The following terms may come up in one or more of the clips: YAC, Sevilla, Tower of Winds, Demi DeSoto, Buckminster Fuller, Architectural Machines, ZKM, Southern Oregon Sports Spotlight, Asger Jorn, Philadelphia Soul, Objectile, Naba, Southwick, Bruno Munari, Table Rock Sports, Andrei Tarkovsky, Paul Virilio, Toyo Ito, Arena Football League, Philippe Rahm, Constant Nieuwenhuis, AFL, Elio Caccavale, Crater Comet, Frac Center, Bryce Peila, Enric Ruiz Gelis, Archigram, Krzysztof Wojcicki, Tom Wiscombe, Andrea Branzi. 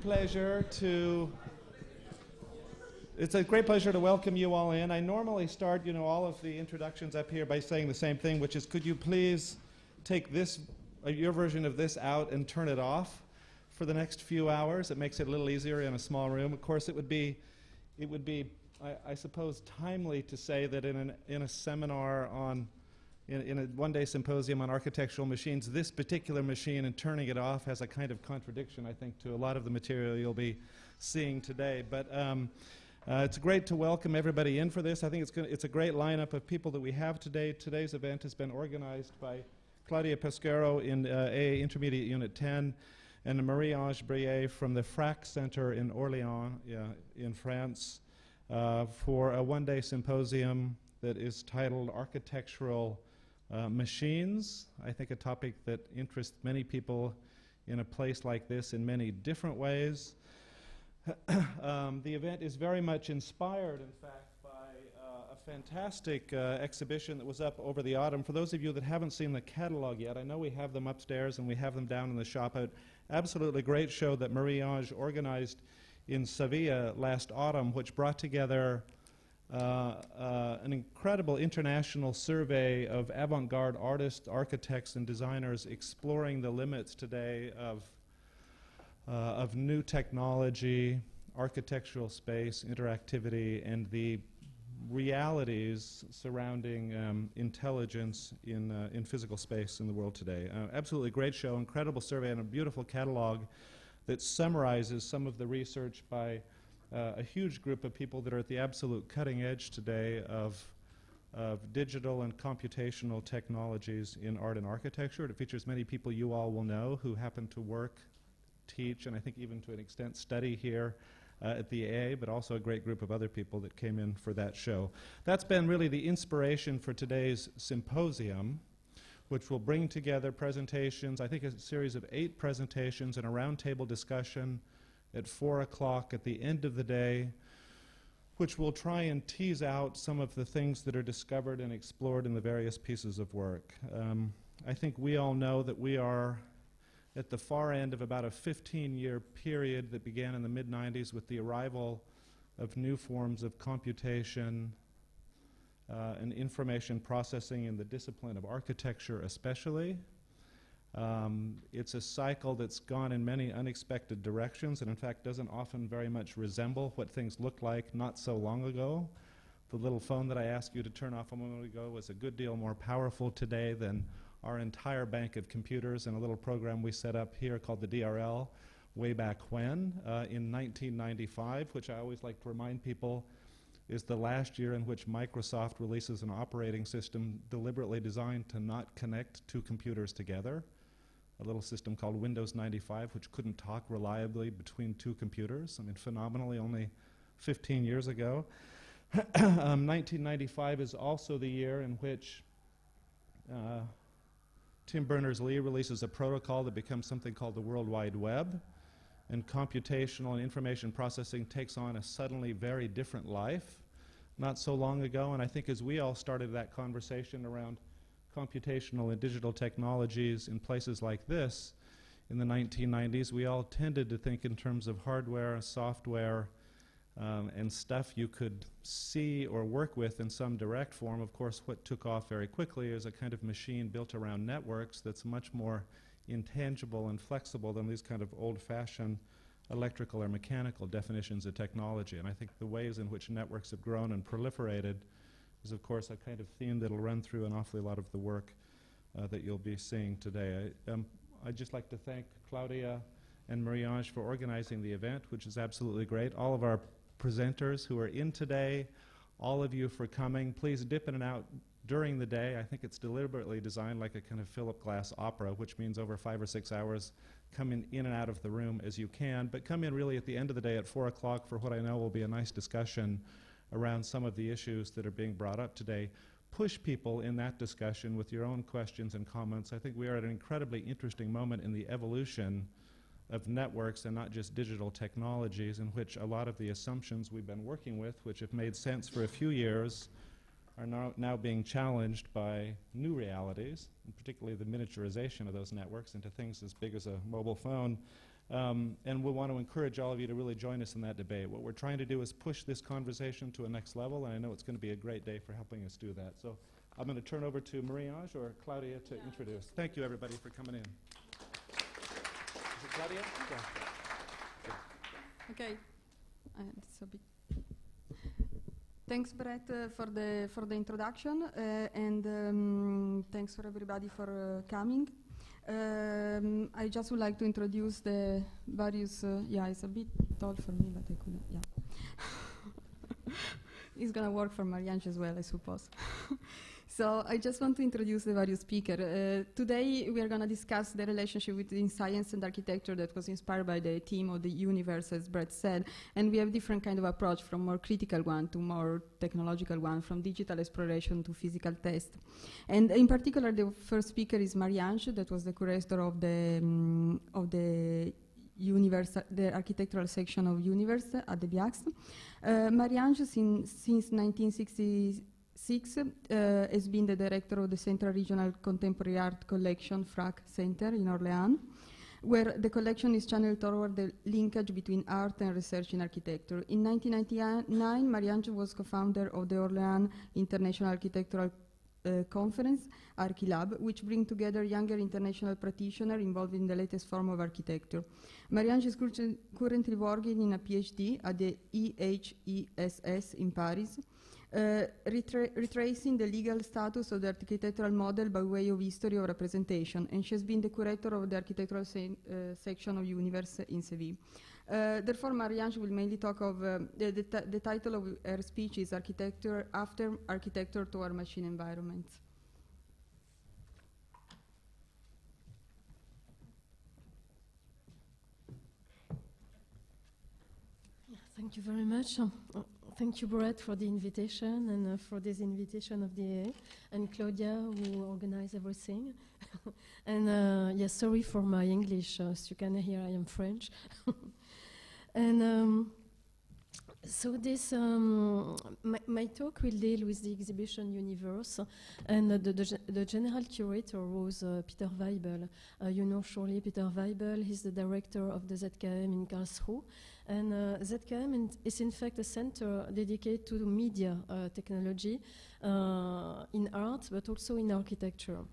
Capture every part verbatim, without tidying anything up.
pleasure to, it's a great pleasure to welcome you all in. I normally start, you know, all of the introductions up here by saying the same thing, which is, could you please take this, uh, your version of this out and turn it off for the next few hours? It makes it a little easier in a small room. Of course, it would be, it would be, I, I suppose, timely to say that in an, in a seminar on, in, in a one-day symposium on architectural machines, this particular machine and turning it off has a kind of contradiction, I think, to a lot of the material you'll be seeing today. But um, uh, it's great to welcome everybody in for this. I think it's gonna, it's a great lineup of people that we have today. Today's event has been organized by Claudia Pasquero in uh, A A Intermediate Unit ten. And Marie-Ange Brayer from the Frac Center in Orléans uh, in France uh, for a one-day symposium that is titled Architectural uh, Machines. I think a topic that interests many people in a place like this in many different ways. um, the event is very much inspired, in fact, by uh, a fantastic uh, exhibition that was up over the autumn. For those of you that haven't seen the catalog yet, I know we have them upstairs and we have them down in the shop. I'd absolutely great show that Marie-Ange organized in Sevilla last autumn, which brought together uh, uh, an incredible international survey of avant-garde artists, architects, and designers exploring the limits today of, uh, of new technology, architectural space, interactivity, and the realities surrounding um, intelligence in, uh, in physical space in the world today. Uh, absolutely great show, incredible survey, and a beautiful catalog that summarizes some of the research by uh, a huge group of people that are at the absolute cutting edge today of, of digital and computational technologies in art and architecture. It features many people you all will know who happen to work, teach, and I think even to an extent study here at the A A, but also a great group of other people that came in for that show. That's been really the inspiration for today's symposium, which will bring together presentations, I think a series of eight presentations and a roundtable discussion at four o'clock at the end of the day, which will try and tease out some of the things that are discovered and explored in the various pieces of work. Um, I think we all know that we are at the far end of about a fifteen-year period that began in the mid nineties with the arrival of new forms of computation uh, and information processing in the discipline of architecture especially. Um, it's a cycle that's gone in many unexpected directions and in fact doesn't often very much resemble what things looked like not so long ago. The little phone that I asked you to turn off a moment ago was a good deal more powerful today than our entire bank of computers and a little program we set up here called the D R L way back when uh, in nineteen ninety-five, which I always like to remind people is the last year in which Microsoft releases an operating system deliberately designed to not connect two computers together, a little system called Windows ninety-five, which couldn't talk reliably between two computers. I mean, phenomenally, only fifteen years ago. um, nineteen ninety-five is also the year in which uh, Tim Berners-Lee releases a protocol that becomes something called the World Wide Web, and computational and information processing takes on a suddenly very different life not so long ago, and I think as we all started that conversation around computational and digital technologies in places like this in the nineteen nineties, we all tended to think in terms of hardware, software, um, and stuff you could see or work with in some direct form. Of course, what took off very quickly is a kind of machine built around networks that's much more intangible and flexible than these kind of old-fashioned electrical or mechanical definitions of technology. And I think the ways in which networks have grown and proliferated is, of course, a kind of theme that'll run through an awfully lot of the work uh, that you'll be seeing today. I, um, I'd just like to thank Claudia and Marie-Ange for organizing the event, which is absolutely great. All of our presenters who are in today, all of you for coming. Please dip in and out during the day. I think it's deliberately designed like a kind of Philip Glass opera, which means over five or six hours, come in, in and out of the room as you can, but come in really at the end of the day at four o'clock for what I know will be a nice discussion around some of the issues that are being brought up today. Push people in that discussion with your own questions and comments. I think we are at an incredibly interesting moment in the evolution of networks and not just digital technologies, in which a lot of the assumptions we've been working with, which have made sense for a few years, are now, now being challenged by new realities, and particularly the miniaturization of those networks into things as big as a mobile phone Um, and we want to encourage all of you to really join us in that debate. What we're trying to do is push this conversation to a next level, and I know it's going to be a great day for helping us do that. So I'm going to turn over to Marie-Ange or Claudia to yeah. introduce. Thank you, everybody, for coming in. Is it Claudia? Yeah. Okay. Uh, so be Thanks, Brett, uh, for the for the introduction, uh, and um, thanks for everybody for uh, coming. Um, I just would like to introduce the various. Uh, yeah, it's a bit tall for me, but I couldn't. Yeah, it's gonna work for Marie-Ange as well, I suppose. So I just want to introduce the various speakers. Uh, today we are gonna discuss the relationship between science and architecture that was inspired by the theme of the universe, as Brett said, and we have different kind of approach, from more critical one to more technological one, from digital exploration to physical test. And in particular, the first speaker is Marie-Ange, that was the curator of the, um, of the Universe, the architectural section of Universe at the B I A C S. Uh, Marie-Ange, sin since nineteen sixty, Uh, has been the director of the Central Regional Contemporary Art Collection, Frac Center in Orléans, where the collection is channeled toward the linkage between art and research in architecture. In nineteen ninety-nine, Marie-Ange was co-founder of the Orléans International Architectural Uh, conference, Archilab, which brings together younger international practitioners involved in the latest form of architecture. Marie-Ange is currently working in a PhD at the E H E S S in Paris, uh, retra retracing the legal status of the architectural model by way of history of representation, and she has been the curator of the architectural se uh, section of Universe in Seville. Uh, therefore, Marie-Ange will mainly talk of, uh, the, the, the title of her speech is Architecture After Architecture to Our Machine Environments. Yeah, thank you very much. Um, uh, thank you, Brett, for the invitation and uh, for this invitation of the A A, and Claudia, who organized everything. And uh, yes, yeah, sorry for my English. As you can hear, I am French. And um, so this, um, my, my talk will deal with the exhibition Universe, and uh, the, the, the general curator was uh, Peter Weibel. Uh, you know surely Peter Weibel. He's the director of the Z K M in Karlsruhe, and uh, Z K M in is in fact a center dedicated to media uh, technology uh, in art, but also in architecture.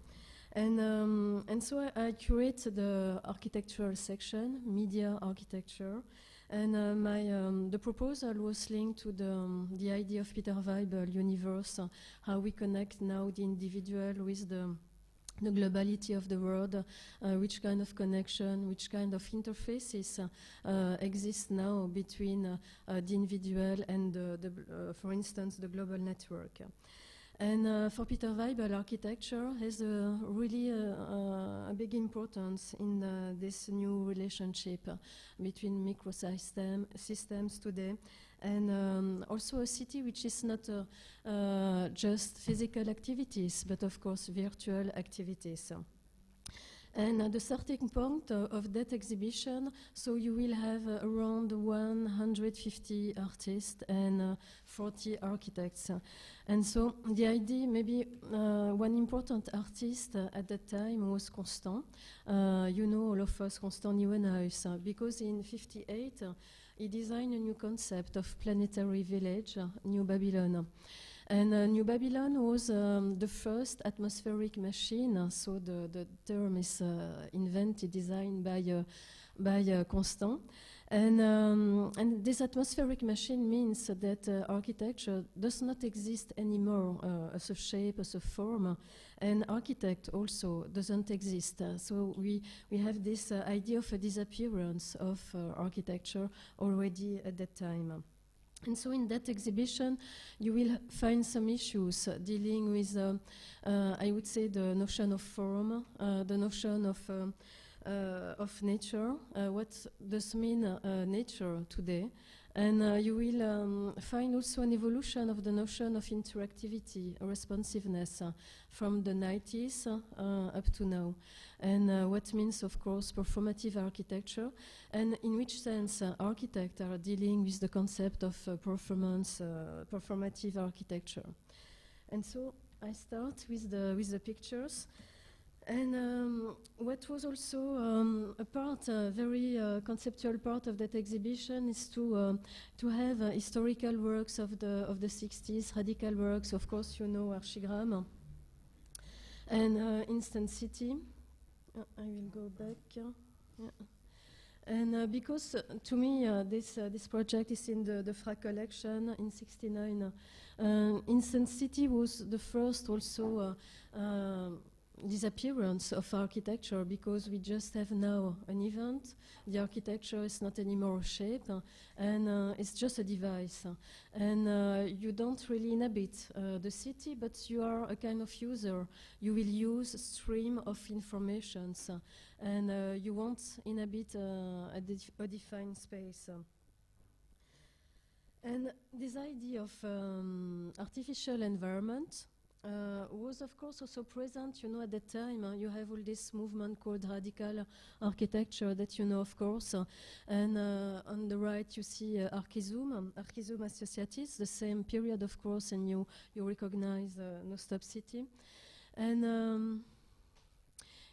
And, um, and so I, I curate the architectural section, media architecture, and uh, my, um, the proposal was linked to the, um, the idea of Peter Weibel, Universe, uh, how we connect now the individual with the, the globality of the world, uh, which kind of connection, which kind of interfaces uh, uh, exist now between uh, uh, the individual and, the, the, uh, for instance, the global network. And uh, for Peter Weibel, architecture has a really uh, uh, a big importance in uh, this new relationship uh, between microsystem systems today, and um, also a city which is not uh, uh, just physical activities, but of course virtual activities. And uh, the starting point uh, of that exhibition, so you will have uh, around one hundred fifty artists and uh, forty architects. And so the idea, maybe uh, one important artist uh, at that time was Constant. Uh, you know all of us, Constant Nieuwenhuis, uh, because in fifty-eight uh, he designed a new concept of planetary village, uh, New Babylon. And uh, New Babylon was um, the first atmospheric machine, uh, so the, the term is uh, invented, designed by, uh, by uh, Constant. And, um, and this atmospheric machine means uh, that uh, architecture does not exist anymore uh, as a shape, as a form, and architect also doesn't exist. Uh, so we, we have this uh, idea of a disappearance of uh, architecture already at that time. And so in that exhibition, you will find some issues uh, dealing with, uh, uh, I would say, the notion of form, uh, the notion of, um, uh, of nature, uh, what does mean uh, nature today. And uh, you will um, find also an evolution of the notion of interactivity, responsiveness, uh, from the nineties uh, up to now. And uh, what means, of course, performative architecture, and in which sense uh, architects are dealing with the concept of uh, performance, uh, performative architecture. And so I start with the, with the pictures. And um, what was also um, a part, a very uh, conceptual part of that exhibition, is to uh, to have uh, historical works of the of the sixties, radical works. Of course, you know Archigram and uh, Instant City. Uh, I will go back. Uh, yeah. And uh, because uh, to me uh, this uh, this project is in the, the Frac collection in sixty-nine. Uh, uh, Instant City was the first also. Uh, uh, disappearance of architecture, because we just have now an event. The architecture is not anymore a shape, uh, and uh, it's just a device. Uh, and uh, you don't really inhabit uh, the city, but you are a kind of user. You will use a stream of informations, uh, and uh, you won't inhabit uh, a, def a defined space. Uh. And this idea of um, artificial environment was of course also present, you know, at that time. Uh, you have all this movement called radical architecture that you know, of course. Uh, and uh, on the right you see uh, Archizoom, um, Archizoom Associatis, the same period, of course, and you, you recognize uh, No Stop City. And um,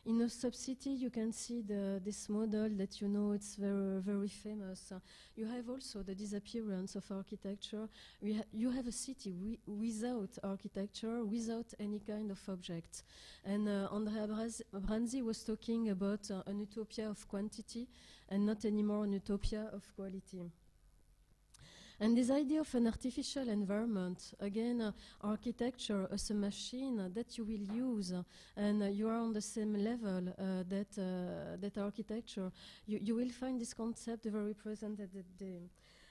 in No Stop City you can see the, this model that you know, it's very, very famous. Uh, you have also the disappearance of architecture. We ha you have a city wi without architecture, without any kind of object. And uh, Andrea Branzi was talking about uh, an utopia of quantity and not anymore an utopia of quality. And this idea of an artificial environment, again, uh, architecture as a machine uh, that you will use, uh, and uh, you are on the same level uh, that, uh, that architecture. You, you will find this concept very present at that day.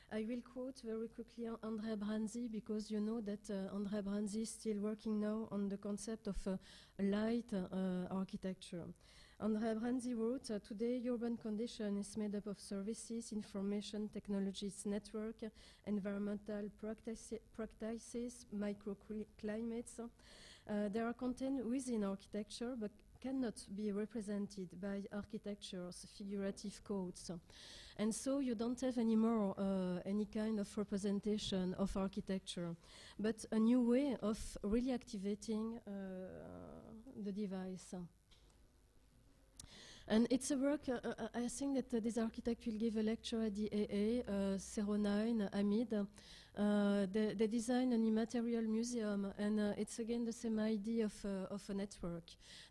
I will quote very quickly uh, Andrea Branzi, because you know that uh, Andrea Branzi is still working now on the concept of uh, light uh, architecture. Andrea Branzi wrote, uh, today urban condition is made up of services, information technologies, network, uh, environmental practici practices, microclimates. Uh, they are contained within architecture, but cannot be represented by architecture's figurative codes. And so you don't have anymore uh, any kind of representation of architecture, but a new way of really activating uh, the device. And it's a work, uh, uh, I think that uh, this architect will give a lecture at the A A, uh, zero nine, Hamid. Uh, they, they design an immaterial museum, and uh, it's again the same idea of, uh, of a network.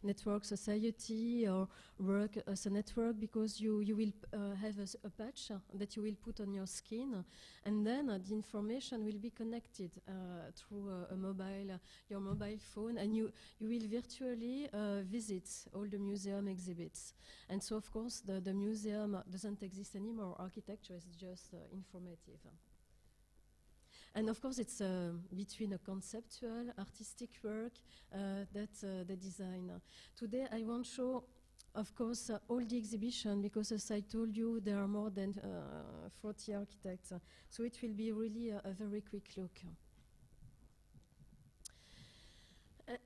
Network society or work as a network, because you, you will uh, have a, a patch uh, that you will put on your skin, uh, and then uh, the information will be connected uh, through uh, a mobile, uh, your mobile phone, and you, you will virtually uh, visit all the museum exhibits. And so, of course, the, the museum doesn't exist anymore. Architecture is just uh, informative. And of course, it's uh, between a conceptual, artistic work uh, that uh, the designer. Today, I won't show, of course, uh, all the exhibition, because as I told you, there are more than uh, forty architects. So it will be really a, a very quick look.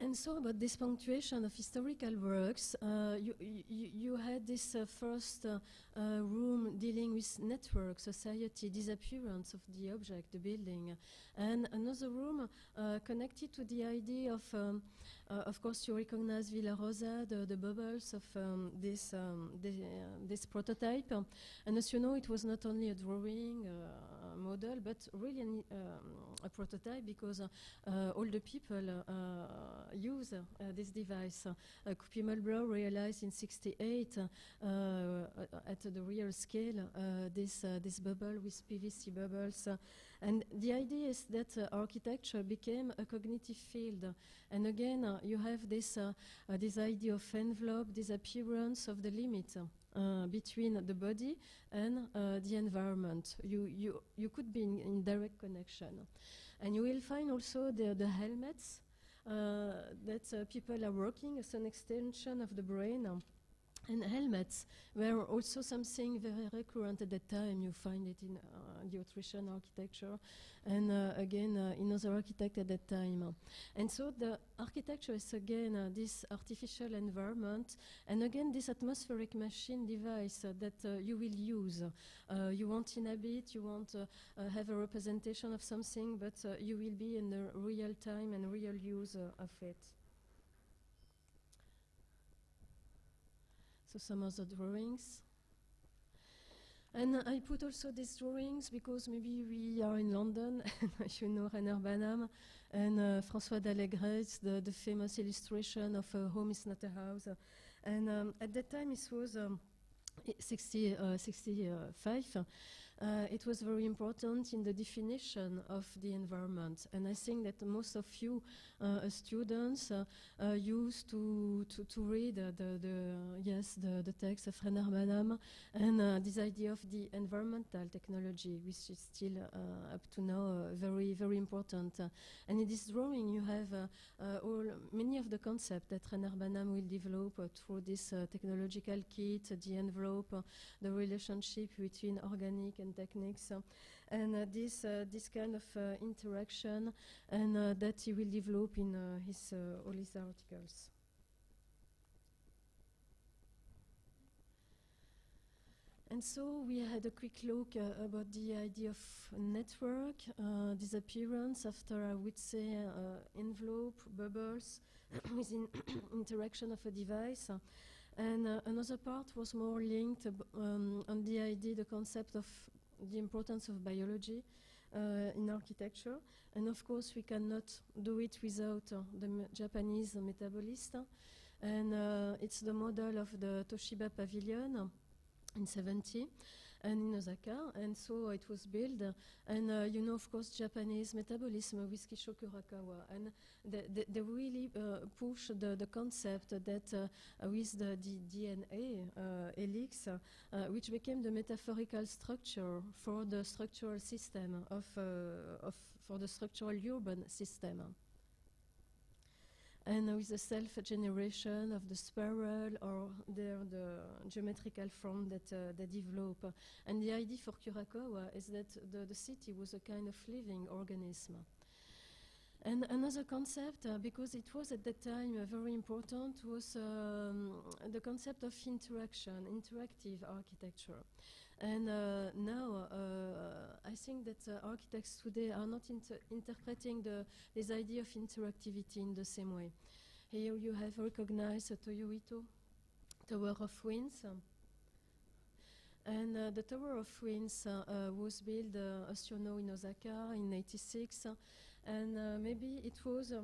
And so about this punctuation of historical works, uh, you, you, you had this uh, first uh, uh, room dealing with network, society, disappearance of the object, the building, and another room uh, connected to the idea of, um, uh, of course, you recognize Villa Rosa, the, the bubbles of um, this, um, the, uh, this prototype, um, and as you know, it was not only a drawing uh, model, but really an, um, a prototype, because uh, uh, all the people uh, use uh, this device. Uh, Coupi Malbrow realized in sixty-eight uh, uh, at the real scale uh, this, uh, this bubble with P V C bubbles. Uh, and the idea is that uh, architecture became a cognitive field. And again, uh, you have this, uh, uh, this idea of envelope, this appearance of the limit uh, between the body and uh, the environment. You, you, you could be in, in direct connection. And you will find also the, the helmets Uh, that uh, people are working as an extension of the brain. Uh, and helmets were also something very recurrent at that time. You find it in uh, the Austrian architecture, and uh, again uh, in other architects at that time. Uh, and so the architecture is again uh, this artificial environment, and again this atmospheric machine device uh, that uh, you will use. Uh, you won't inhabit, you won't uh, uh, have a representation of something, but uh, you will be in the real time and real use uh, of it. to some of the drawings. And I put also these drawings because maybe we are in London, as you know, Reyner Banham and uh, François d'Allegret's, the, the famous illustration of uh, Home is Not a House. Uh, and um, at that time, it was um, sixty-five. Uh, it was very important in the definition of the environment. And I think that most of you uh, students uh, uh, used to, to, to read uh, the, the, yes, the, the text of Reyner Banham and uh, this idea of the environmental technology, which is still uh, up to now uh, very, very important. Uh, and in this drawing, you have uh, uh, all many of the concepts that Reyner Banham will develop uh, through this uh, technological kit, uh, the envelope, uh, the relationship between organic and techniques, uh, and uh, this uh, this kind of uh, interaction, and uh, that he will develop in uh, his uh, all his articles. And so we had a quick look uh, about the idea of network, uh, disappearance after, I would say, uh, envelope, bubbles, within interaction of a device. Uh, and uh, another part was more linked um, on the idea, the concept of the importance of biology uh, in architecture. And of course, we cannot do it without uh, the m Japanese uh, metabolist. Uh, and uh, it's the model of the Toshiba Pavilion uh, in seventy and in Osaka. And so it was built. Uh, and uh, you know, of course, Japanese metabolism uh, with Kisho Kurakawa. And they, they, they really uh, push the, the concept that uh, with the, the D N A uh, helix, uh, uh, which became the metaphorical structure for the structural system of, uh, of for the structural urban system. And uh, with the self-generation of the spiral or the, the geometrical form that uh, they develop. Uh, and the idea for Kurakawa is that the, the city was a kind of living organism. And another concept, uh, because it was at that time uh, very important, was um, the concept of interaction, interactive architecture. And uh, now, uh, I think that uh, architects today are not inter interpreting the, this idea of interactivity in the same way. Here you have recognized uh, Toyo Ito, Tower of Winds. Um, and uh, the Tower of Winds uh, uh, was built, uh, as you know, in Osaka in eighty-six. Uh, and uh, maybe it was uh,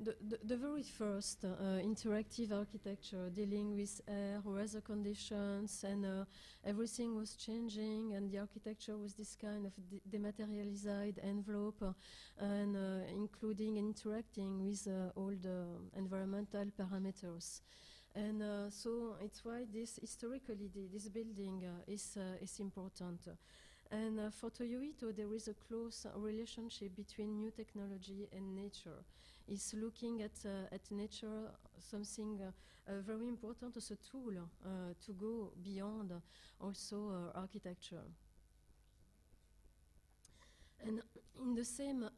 the, the, the very first uh, interactive architecture dealing with air, weather conditions, and uh, everything was changing, and the architecture was this kind of de dematerialized envelope, uh, and uh, including interacting with uh, all the environmental parameters. And uh, so it's why this historically the, this building uh, is, uh, is important. And uh, for Toyo Ito, there is a close uh, relationship between new technology and nature. It's looking at, uh, at nature, something uh, uh, very important as a tool uh, to go beyond uh, also uh, architecture. And in the same uh,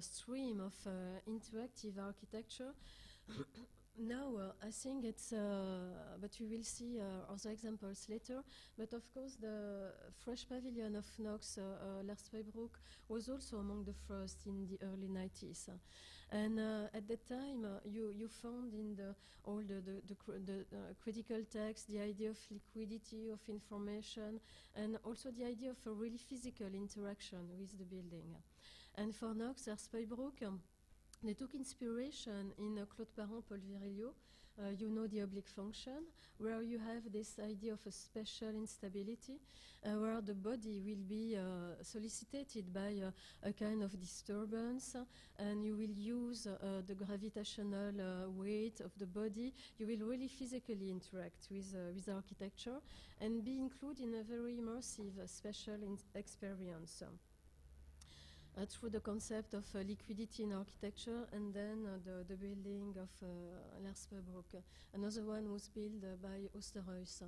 stream of uh, interactive architecture, now, uh, I think it's, uh, but we will see uh, other examples later, but of course the Fresh Pavilion of Knox, uh, uh, Lars Weybroek, was also among the first in the early nineties. Uh, and uh, at that time, uh, you, you found in the, all the, the, the, cr the uh, critical text the idea of liquidity, of information, and also the idea of a really physical interaction with the building. And for Knox, Lars Weybroek, um, they took inspiration in uh, Claude Parent, Paul Virilio, uh, you know, the oblique function, where you have this idea of a spatial instability, uh, where the body will be uh, solicited by uh, a kind of disturbance, uh, and you will use uh, the gravitational uh, weight of the body. You will really physically interact with, uh, with architecture and be included in a very immersive uh, spatial experience. Um, through the concept of uh, liquidity in architecture, and then uh, the, the building of uh, Lars Weybroek. Another one was built uh, by Oosterhuis.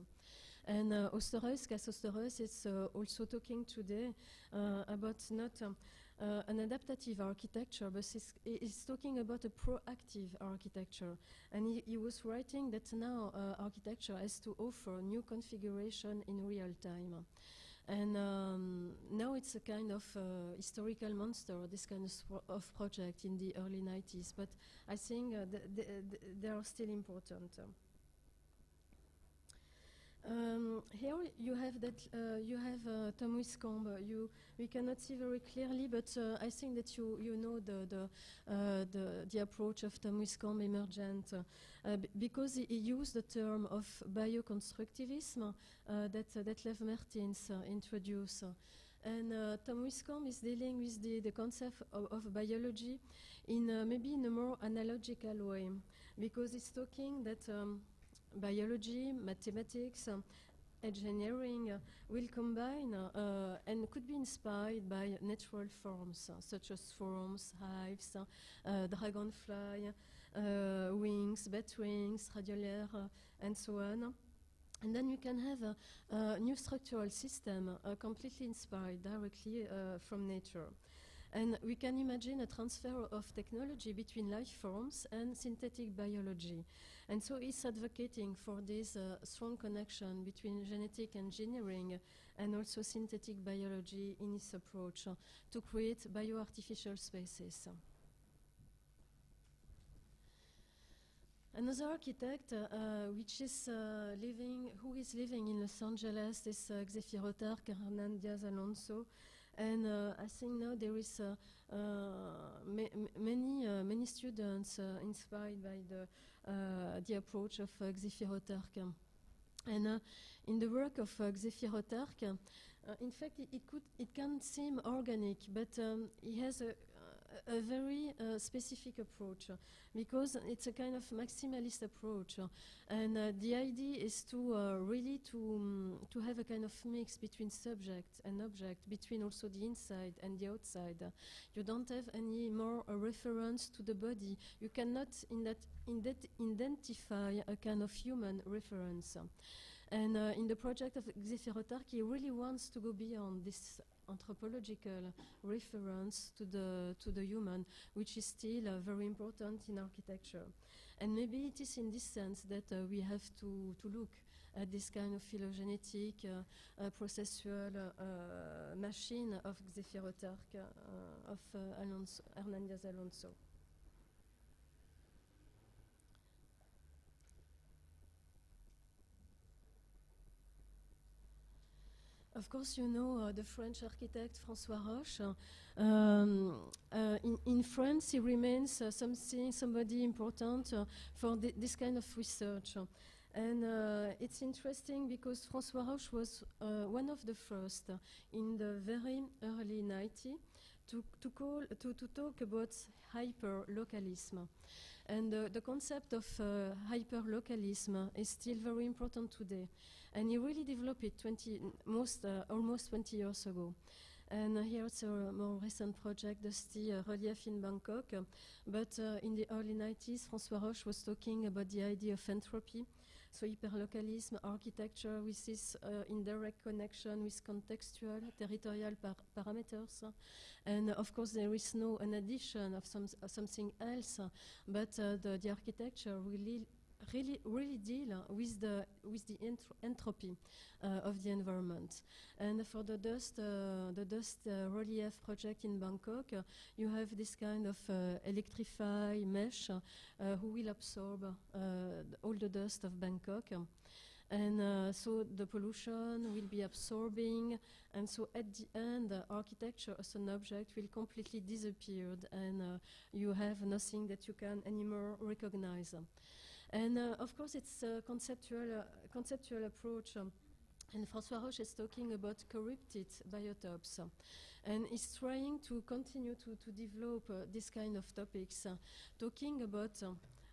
And uh, Oosterhuis, Kas Oosterhuis, is uh, also talking today uh, about not um, uh, an adaptative architecture, but he's, he's talking about a proactive architecture. And he, he was writing that now uh, architecture has to offer new configuration in real time. And um, now it's a kind of uh, historical monster, this kind of, of project in the early nineties. But I think uh, th th th they are still important. Um, here you have that uh, you have uh, Tom Wiscombe. You we cannot see very clearly, but uh, I think that you you know the the uh, the, the approach of Tom Wiscombe emergent uh, b because he, he used the term of bioconstructivism uh, that uh, that Lev Mertens uh, introduced. And uh, Tom Wiscombe is dealing with the, the concept of, of biology in uh, maybe in a more analogical way, because it's talking that um, biology, mathematics, um, engineering uh, will combine uh, and could be inspired by natural forms, uh, such as forms, hives, uh, uh, dragonfly, uh, wings, bat wings, radiolaire, uh, and so on. And then you can have a, a new structural system uh, completely inspired directly uh, from nature. And we can imagine a transfer of technology between life forms and synthetic biology. And so he's advocating for this uh, strong connection between genetic engineering and also synthetic biology in his approach uh, to create bioartificial spaces. Another architect, uh, which is uh, living, who is living in Los Angeles, is uh, Xefirotarch, Hernan Diaz Alonso, and uh, I think now there is uh, uh, ma many uh, many students uh, inspired by the uh, the approach of uh, Xefirotarch. And uh, in the work of uh, Xefirotarch, uh, in fact, it, it could it can seem organic, but um, he has a, a, a very uh, specific approach, uh, because it's a kind of maximalist approach, uh, and uh, the idea is to uh, really to um, to have a kind of mix between subject and object, between also the inside and the outside. Uh, you don't have any more a reference to the body. You cannot in that in that identify a kind of human reference. Uh, And uh, in the project of Xefirotarch, he really wants to go beyond this anthropological reference to the, to the human, which is still uh, very important in architecture. And maybe it is in this sense that uh, we have to, to look at this kind of phylogenetic, uh, uh, processual uh, machine of Xefirotarch, uh, of uh, Alonso, Hernan Diaz Alonso. Of course, you know uh, the French architect François Roche. Uh, um, uh, in, in France, he remains uh, something, somebody important uh, for th this kind of research. Uh, and uh, it's interesting because François Roche was uh, one of the first uh, in the very early nineties to, to, call, to, to talk about hyperlocalism. And uh, the concept of uh, hyperlocalism is still very important today. And he really developed it twenty, most, uh, almost twenty years ago. And uh, here's a more recent project, the Sti uh, Relief in Bangkok. Uh, but uh, in the early nineties, François Roche was talking about the idea of entropy. So hyperlocalism, architecture with this uh, indirect connection with contextual, territorial par parameters. Uh, and uh, of course, there is no an addition of some, uh, something else, uh, but uh, the, the architecture really Really, really deal with the with the entro entropy uh, of the environment. And for the dust, uh, the dust uh, relief project in Bangkok, uh, you have this kind of uh, electrified mesh uh, who will absorb uh, all the dust of Bangkok. And uh, so the pollution will be absorbing, and so at the end, uh, architecture as an object will completely disappear, and uh, you have nothing that you can anymore recognize. And uh, of course, it's a conceptual, uh, conceptual approach. Um, And François Roche is talking about corrupted biotopes, uh, and is trying to continue to, to develop uh, this kind of topics, uh, talking about uh,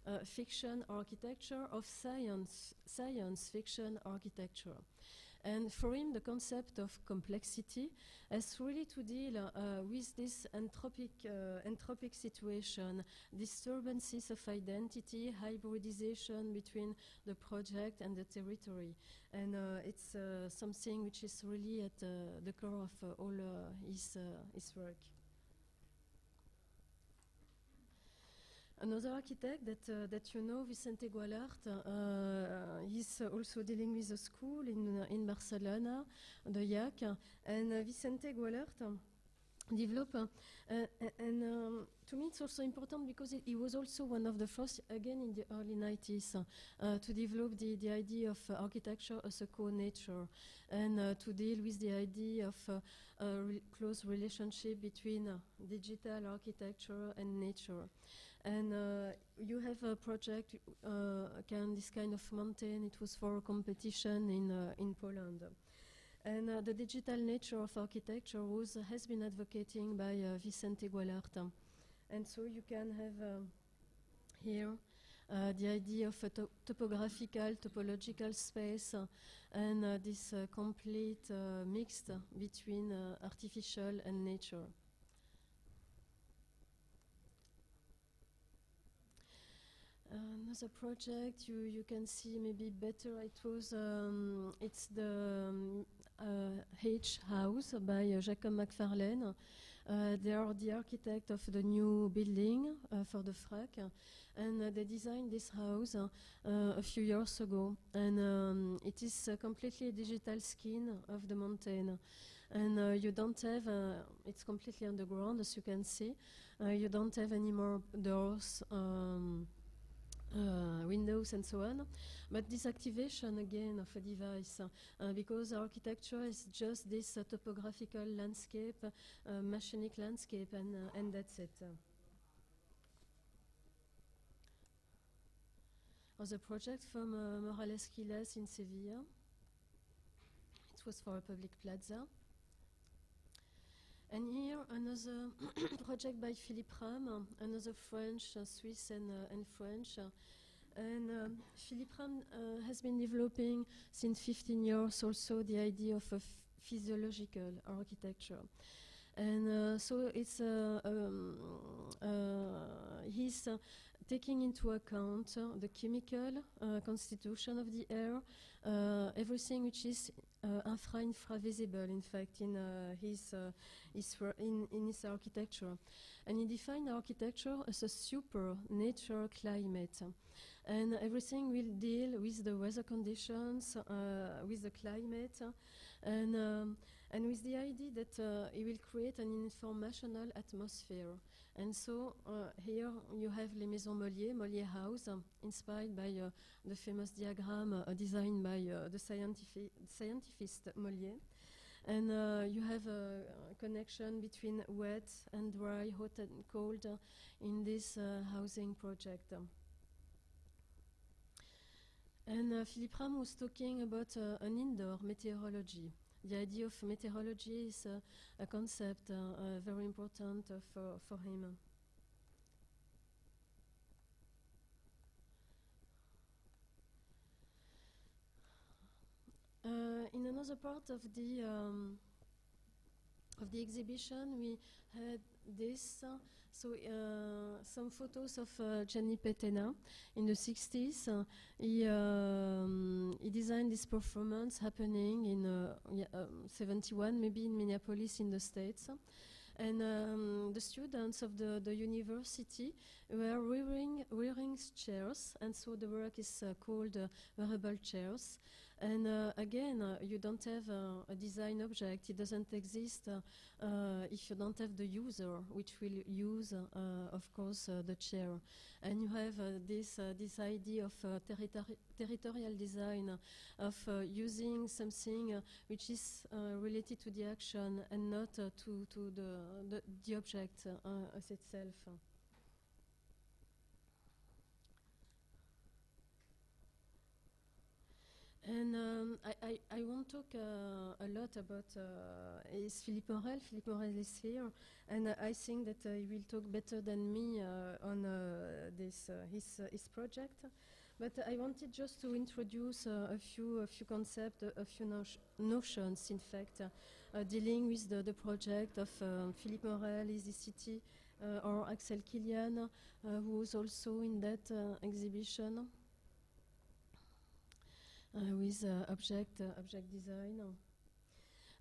uh, fiction architecture of science, science fiction architecture. And for him, the concept of complexity has really to deal uh, with this entropic, uh, entropic situation, disturbances of identity, hybridization between the project and the territory. And uh, it's uh, something which is really at uh, the core of uh, all uh, his, uh, his work. Another architect that, uh, that you know, Vicente Guallart, uh, he's uh, also dealing with a school in, uh, in Barcelona, the Y A C, and uh, Vicente Guallart develop. Uh, uh, and um, to me, it's also important because it, it was also one of the first, again in the early nineties, uh, to develop the, the idea of uh, architecture as a co-nature, and uh, to deal with the idea of uh, a re close relationship between uh, digital architecture and nature. And uh, you have a project, uh, can this kind of mountain, it was for a competition in, uh, in Poland. And uh, the digital nature of architecture was, uh, has been advocating by uh, Vicente Guallart. And so you can have uh, here uh, the idea of a to topographical, topological space, uh, and uh, this uh, complete uh, mix between uh, artificial and nature. Another project you, you can see maybe better, it was, um, it's the um, uh, H House by uh, Jacob McFarlane. Uh, they are the architect of the new building uh, for the Frac, uh, and uh, they designed this house uh, uh, a few years ago, and um, it is uh, completely digital skin of the mountain, and uh, you don't have, uh, it's completely underground as you can see, uh, you don't have any more doors, um, Uh, windows and so on, but this activation again of a device, uh, because architecture is just this uh, topographical landscape, uh, machinic landscape, and, uh, and that's it. Other project from uh, Morales Quiles in Sevilla, it was for a public plaza. And here another project by Philippe Rahm, another French, uh, Swiss and, uh, and French. Uh, and um, Philippe Rahm uh, has been developing since fifteen years also the idea of a physiological architecture. And uh, so it's, uh, um, uh, he's uh, taking into account uh, the chemical uh, constitution of the air, uh, everything which is uh, infra-infra visible, in fact, in, uh, his, uh, his in, in his architecture. And he defined architecture as a super-nature climate. And everything will deal with the weather conditions, uh, with the climate, and, um, and with the idea that uh, it will create an informational atmosphere. And so uh, here you have Les Maisons Mollier, Mollier House, um, inspired by uh, the famous diagram uh, designed by uh, the scientific, scientist Mollier. And uh, you have a, a connection between wet and dry, hot and cold uh, in this uh, housing project. And uh, Philippe Rahm was talking about uh, an indoor meteorology. The idea of meteorology is uh, a concept uh, uh, very important uh, for, for him. Uh, in another part of the um, of the exhibition, we had this, uh, so uh, some photos of uh, Gianni Petena in the sixties. Uh, he, um, he designed this performance happening in uh, yeah, um, seventy-one, maybe in Minneapolis in the States. And um, the students of the, the university were wearing, wearing chairs, and so the work is uh, called uh, wearable chairs. And uh, again, uh, you don't have uh, a design object, it doesn't exist uh, uh, if you don't have the user, which will use, uh, of course, uh, the chair. And you have uh, this, uh, this idea of uh, territori territorial design, of uh, using something uh, which is uh, related to the action and not uh, to, to the The, the object uh, as itself. And um, I, I, I won't talk uh, a lot about uh, is Philippe Morel. Philippe Morel is here, and uh, I think that uh, he will talk better than me uh, on uh, this uh, his uh, his project. But I wanted just to introduce uh, a few a few concepts, a, a few no notions, in fact, uh, uh, dealing with the, the project of um, Philippe Morel, Easy City, uh, or Axel Kilian, uh, who was also in that uh, exhibition. Uh, with uh, object, uh, object design.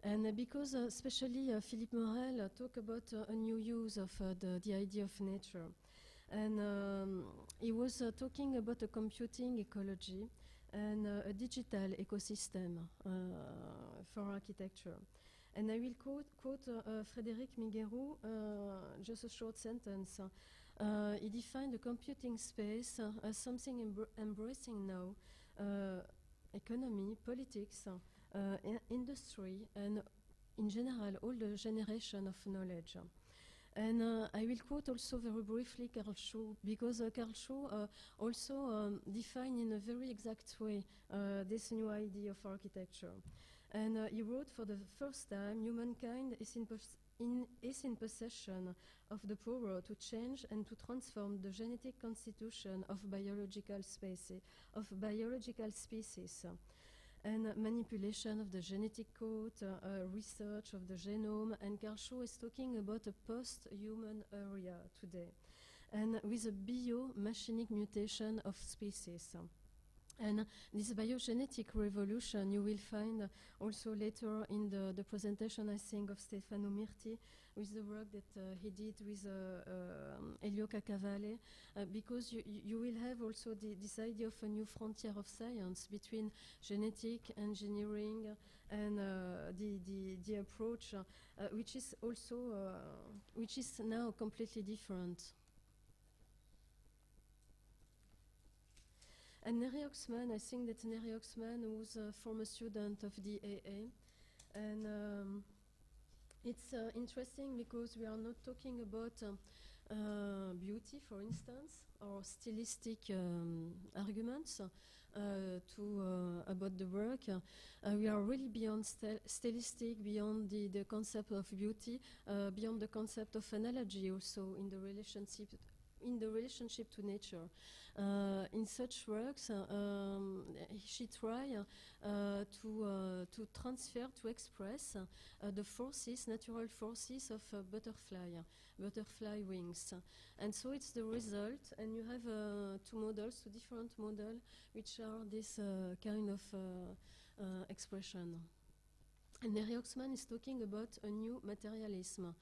And uh, because uh, especially uh, Philippe Morel uh, talked about uh, a new use of uh, the, the idea of nature. And um, he was uh, talking about a computing ecology and uh, a digital ecosystem uh, for architecture. And I will quote, quote uh, uh, Frédéric Miguero, uh, just a short sentence. Uh, he defined the computing space uh, as something embr embracing now uh, economy, politics, uh, in industry, and in general all the generation of knowledge. And uh, I will quote also very briefly Carl Schuh, because uh, Carl Schuh uh, also um, defined in a very exact way uh, this new idea of architecture. And uh, he wrote, for the first time, humankind is in, in, is in possession of the power to change and to transform the genetic constitution of biological spaces, of biological species. And uh, manipulation of the genetic code, uh, uh, research of the genome, and Karl Schuh is talking about a post-human area today, and with a bio-machinic mutation of species. And this biogenetic revolution you will find also later in the, the presentation, I think, of Stefano Mirti, with the work that uh, he did with uh, uh, Elio Caccavale, uh, because you, you will have also the, this idea of a new frontier of science between genetic engineering and uh, the, the, the approach, uh, which is also, uh, which is now completely different. And Neri Oxman, I think that Neri Oxman was a former student of the A A. And um, it's uh, interesting because we are not talking about uh, uh, beauty, for instance, or stylistic um, arguments uh, to, uh, about the work. Uh, we are really beyond stylistic, beyond the, the concept of beauty, uh, beyond the concept of analogy also in the relationship in the relationship to nature. Uh, in such works, uh, um, she tried uh, to, uh, to transfer, to express uh, the forces, natural forces of uh, butterfly, butterfly wings. And so it's the result, and you have uh, two models, two different models, which are this uh, kind of uh, uh, expression. And Neri Oxman is talking about a new materialism,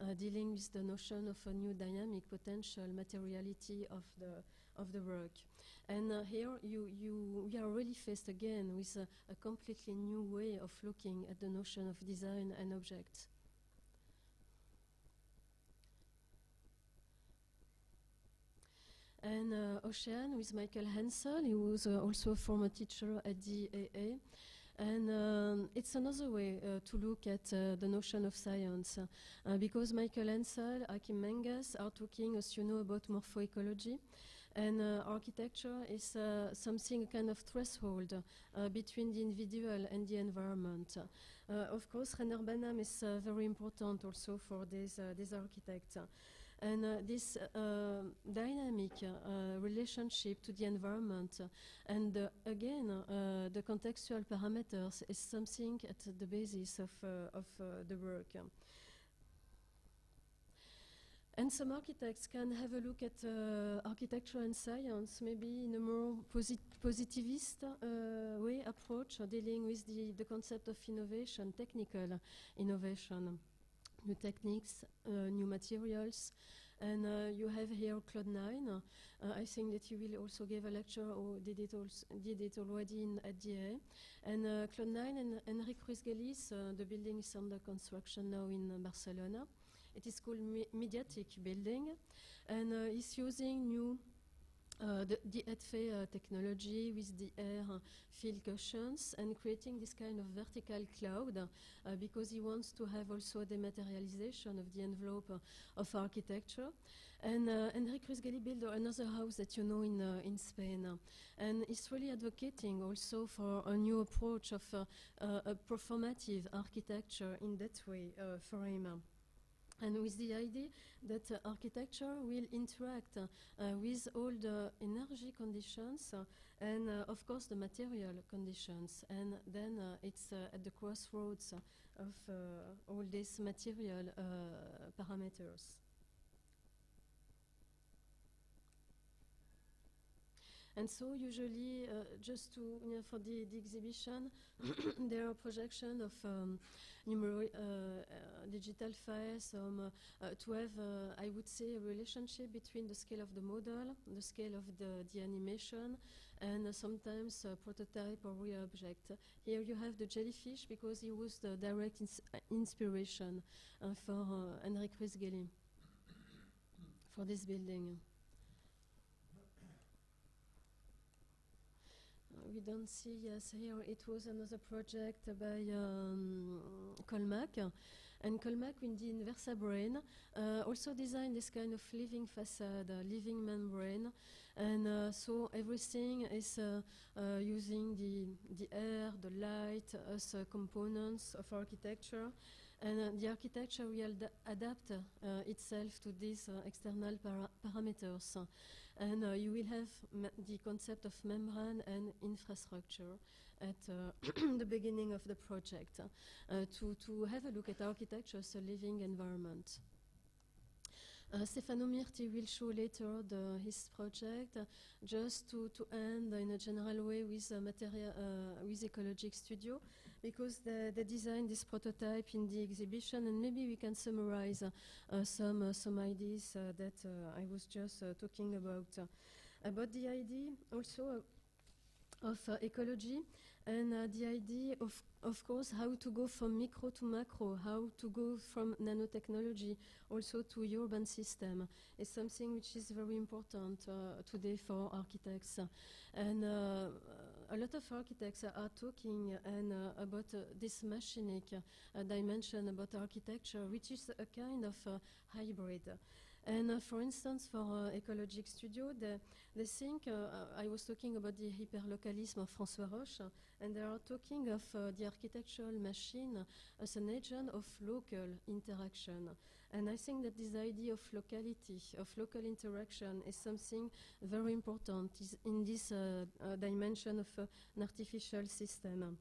uh, dealing with the notion of a new dynamic potential materiality of the of the work. And uh, here you you we are really faced again with a, a completely new way of looking at the notion of design and objects. And uh, Ocean with Michael Hensel, he was uh, also a former teacher at the A A. And um, it's another way uh, to look at uh, the notion of science, uh, because Michael Hensel, Hakim Menges are talking, as you know, about morphoecology, and uh, architecture is uh, something, a kind of threshold uh, between the individual and the environment. Uh, of course, Reyner Banham is uh, very important also for this, uh, this architect. And uh, this uh, dynamic uh, relationship to the environment, uh, and uh, again, uh, the contextual parameters is something at the basis of, uh, of uh, the work. And some architects can have a look at uh, architecture and science, maybe in a more posit positivist uh, way approach, uh, dealing with the, the concept of innovation, technical innovation. New techniques, uh, new materials, and uh, you have here Cloud nine. Uh, I think that you will also give a lecture, or did it, also, did it already in, at D A. And uh, Cloud nine and Enric Ruiz Gelis, uh, the building is under construction now in Barcelona. It is called Me Mediatic Building, and uh, it's using new Uh, the, the H V uh, technology with the air uh, field cushions, and creating this kind of vertical cloud uh, because he wants to have also a dematerialization of the envelope uh, of architecture. And uh, Enric Ruiz Gelis built another house that you know in, uh, in Spain, and he's really advocating also for a new approach of uh, uh, a performative architecture in that way uh, for him. And with the idea that uh, architecture will interact uh, with all the energy conditions uh, and, uh, of course, the material conditions. And then uh, it's uh, at the crossroads of uh, all these material uh, parameters. And so usually, uh, just to, you know, for the, the exhibition, there are projections of um, numerous uh, uh, digital files, um, uh, to have, uh, I would say, a relationship between the scale of the model, the scale of the, the animation, and uh, sometimes a prototype or real object. Here you have the jellyfish, because he was the direct ins inspiration uh, for uh, Enric Ruiz Guelli for this building. We don't see, yes, here it was another project uh, by um, Colmac. And Colmac, in the Inversa brain, uh, also designed this kind of living facade, uh, living membrane. And uh, so everything is uh, uh, using the, the air, the light, as uh, components of architecture. And uh, the architecture will adapt uh, itself to these uh, external para parameters. Uh, and uh, you will have ma the concept of membrane and infrastructure at uh, the beginning of the project, uh, to, to have a look at architecture as a living environment. Uh, Stefano Mirti will show later the, his project, uh, just to, to end uh, in a general way with, uh, material, uh, with Ecologic Studio, because they, they designed this prototype in the exhibition, and maybe we can summarize uh, uh, some, uh, some ideas uh, that uh, I was just uh, talking about. Uh, about the idea also uh, of uh, ecology, and uh, the idea of Of course, how to go from micro to macro, how to go from nanotechnology also to urban system is something which is very important uh, today for architects. And uh, a lot of architects are talking and uh, about uh, this machinic uh, dimension about architecture, which is a kind of uh, hybrid. And uh, for instance, for uh, Ecologic Studio, they, they think, uh, I was talking about the hyperlocalism of François Roche, uh, and they are talking of uh, the architectural machine as an agent of local interaction. And I think that this idea of locality, of local interaction, is something very important is in this uh, uh, dimension of uh, an artificial system.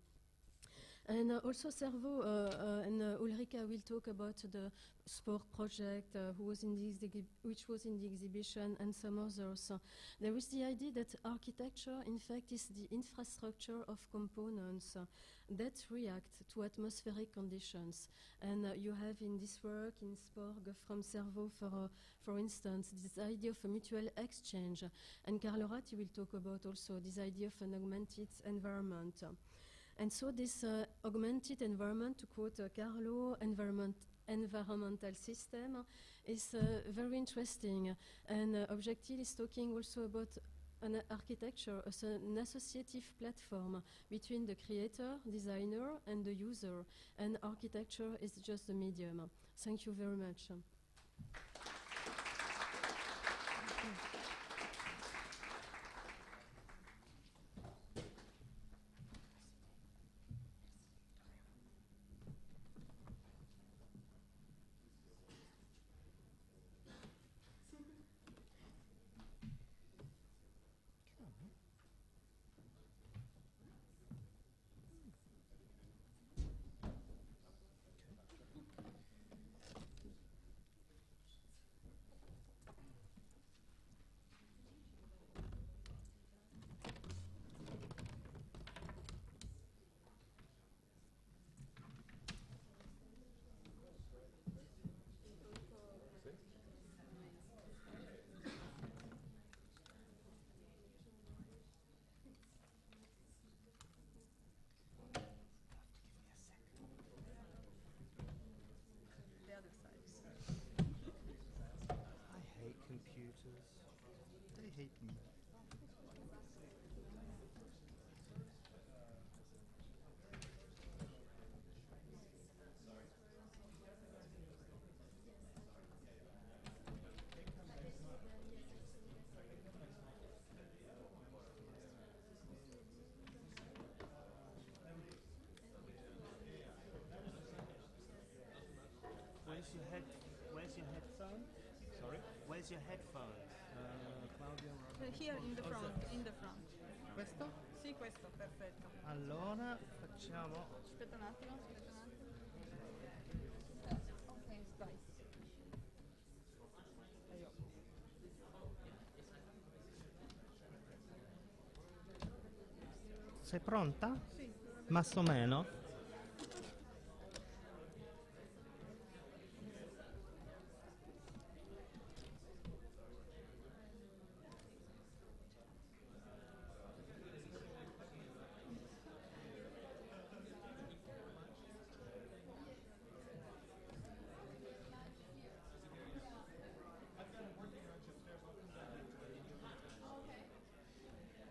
And uh, also Servo uh, uh, and uh, Ulrika will talk about the Sport project, uh, who was in the which was in the exhibition, and some others. Uh, there is the idea that architecture, in fact, is the infrastructure of components uh, that react to atmospheric conditions. And uh, you have in this work, in Sport, uh, from Servo, for, uh, for instance, this idea of a mutual exchange. And Carlo Ratti will talk about also this idea of an augmented environment. And so this uh, augmented environment, to quote uh, Carlo, environment, environmental system, uh, is uh, very interesting. And uh, Objectile is talking also about an architecture as an associative platform between the creator, designer, and the user. And architecture is just the medium. Thank you very much. Where's your head? Where's your headphone? Sorry. Where's your headphone? Claudia. Uh, uh, here in the front. In the front. Questo? Sì, questo, perfetto. Allora facciamo. Aspetta un attimo. Aspetta un attimo. Okay, dai. Sei pronta? Sì. Masso meno?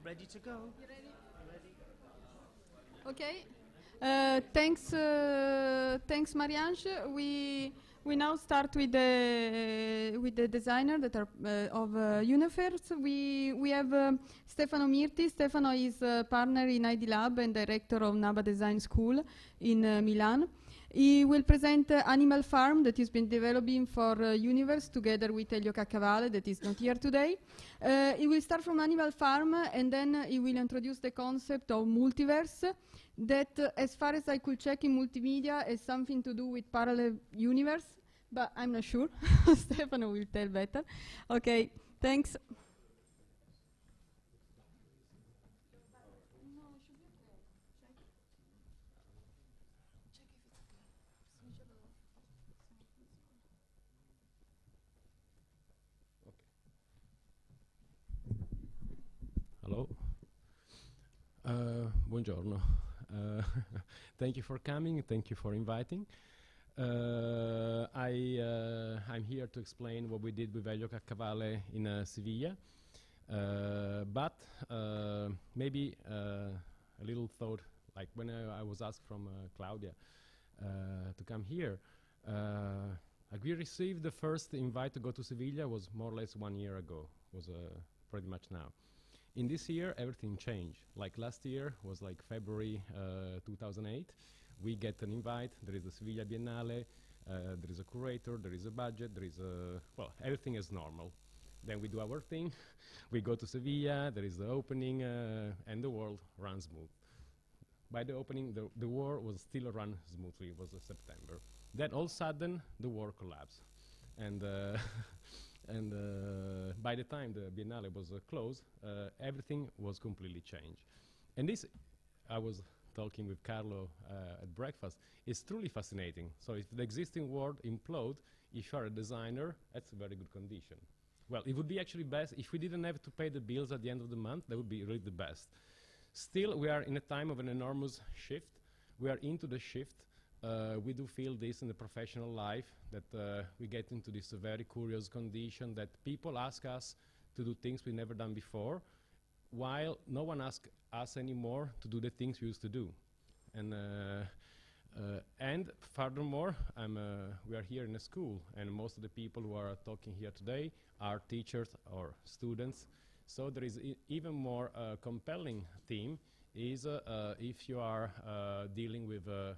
Ready to go? You ready? Okay. Uh, thanks, uh, thanks, Marie-Ange. We we now start with the uh, with the designer that are uh, of uh, Universe. We we have um, Stefano Mirti. Stefano is a partner in I D Lab and director of Naba Design School in uh, Milan. He will present uh, Animal Farm that has been developing for uh, Universe together with Elio Caccavale that is not here today. Uh, he will start from Animal Farm uh, and then uh, he will introduce the concept of multiverse that, uh, as far as I could check in multimedia, has something to do with parallel universe, but I'm not sure. Stefano will tell better. Okay, thanks. Uh, buongiorno. Uh, thank you for coming. Thank you for inviting. Uh, I, uh, I'm here to explain what we did with Elio Caccavale in uh, Sevilla. Uh, but uh, maybe uh, a little thought, like when I, I was asked from uh, Claudia uh, to come here, uh, like we received the first invite to go to Sevilla was more or less one year ago, was uh, pretty much now. In this year, everything changed. Like last year was like February uh, two thousand eight. We get an invite. There is a Sevilla Biennale. Uh, there is a curator. There is a budget. There is a well, everything is normal. Then we do our thing. We go to Sevilla. There is the opening, uh, and the world runs smooth. By the opening, the the war was still run smoothly. It was uh, September. Then all of a sudden, the war collapsed, and. Uh And uh, by the time the Biennale was uh, closed, uh, everything was completely changed. And this, I was talking with Carlo uh, at breakfast, is truly fascinating. So if the existing world implode, if you are a designer, that's a very good condition. Well, it would be actually best, if we didn't have to pay the bills at the end of the month, that would be really the best. Still, we are in a time of an enormous shift. We are into the shift. Uh, we do feel this in the professional life, that uh, we get into this uh, very curious condition that people ask us to do things we've never done before, while no one asks us anymore to do the things we used to do. And, uh, uh, and furthermore, I'm, uh, we are here in a school, and most of the people who are talking here today are teachers or students. So there is I even more uh, compelling theme is uh, uh, if you are uh, dealing with uh,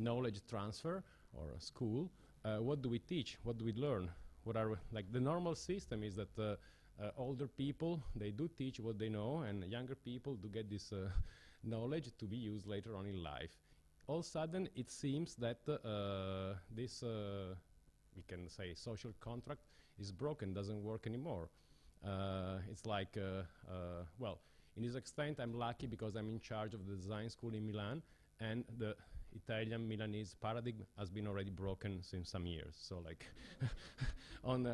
knowledge transfer or a school, uh, what do we teach? What do we learn? What are we like the normal system is that uh, uh, older people, they do teach what they know, and younger people do get this uh, knowledge to be used later on in life. All of a sudden, it seems that uh, this, uh, we can say, social contract is broken, doesn't work anymore. Uh, it's like, uh, uh, well, in this extent, I'm lucky because I'm in charge of the design school in Milan, and the Italian Milanese paradigm has been already broken since some years. So, like, on uh,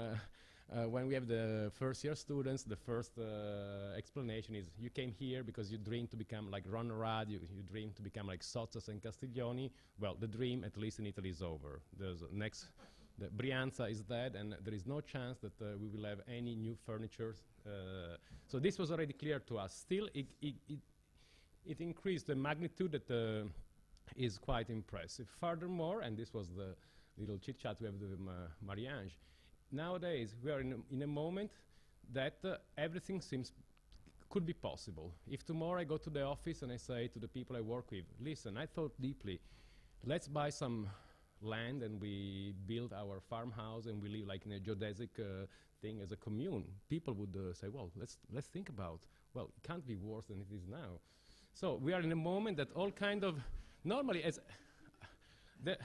uh, when we have the first-year students, the first uh, explanation is: you came here because you dreamed to become like Ronrad, you, you dreamed to become like Sozzas and Castiglioni. Well, the dream, at least in Italy, is over. There's uh, next, the Brianza is dead, and there is no chance that uh, we will have any new furniture. Uh, so this was already clear to us. Still, it it it, it increased the magnitude that. Uh, is quite impressive. Furthermore, and this was the little chit-chat we have with uh, Marie-Ange, nowadays we are in a, in a moment that uh, everything seems could be possible. If tomorrow I go to the office and I say to the people I work with, listen, I thought deeply, let's buy some land and we build our farmhouse and we live like in a geodesic uh, thing as a commune, people would uh, say, well, let's, let's think about, well, it can't be worse than it is now. So we are in a moment that all kind of normally, as the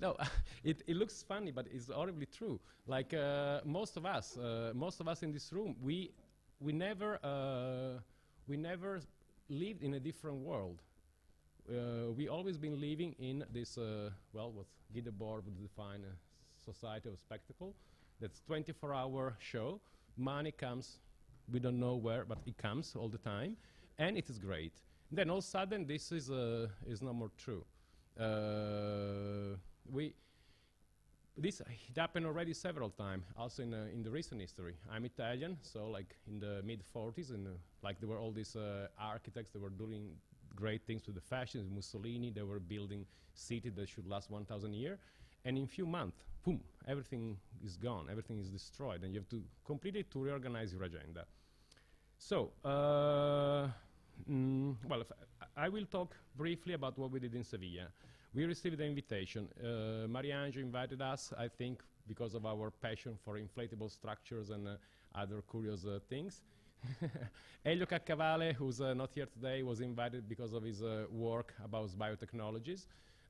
no, it, it looks funny, but it's horribly true. Like uh, most of us, uh, most of us in this room, we we never uh, we never lived in a different world. Uh, we always been living in this, uh, well, what Giedeborg would define a society of spectacle. That's twenty-four hour show. Money comes, we don't know where, but it comes all the time, and it is great. Then all of a sudden, this is uh, is no more true. Uh, we this it happened already several times, also in uh, in the recent history. I'm Italian, so like in the mid forties, and uh, like there were all these uh, architects that were doing great things with the fashions. Mussolini, they were building cities that should last one thousand years. And in few months, boom, everything is gone, everything is destroyed, and you have to completely to reorganize your agenda. So, uh, mm, well, if I, I will talk briefly about what we did in Sevilla. We received an invitation. Uh, Marie-Ange invited us, I think, because of our passion for inflatable structures and uh, other curious uh, things. Elio Caccavale, who's uh, not here today, was invited because of his uh, work about biotechnologies.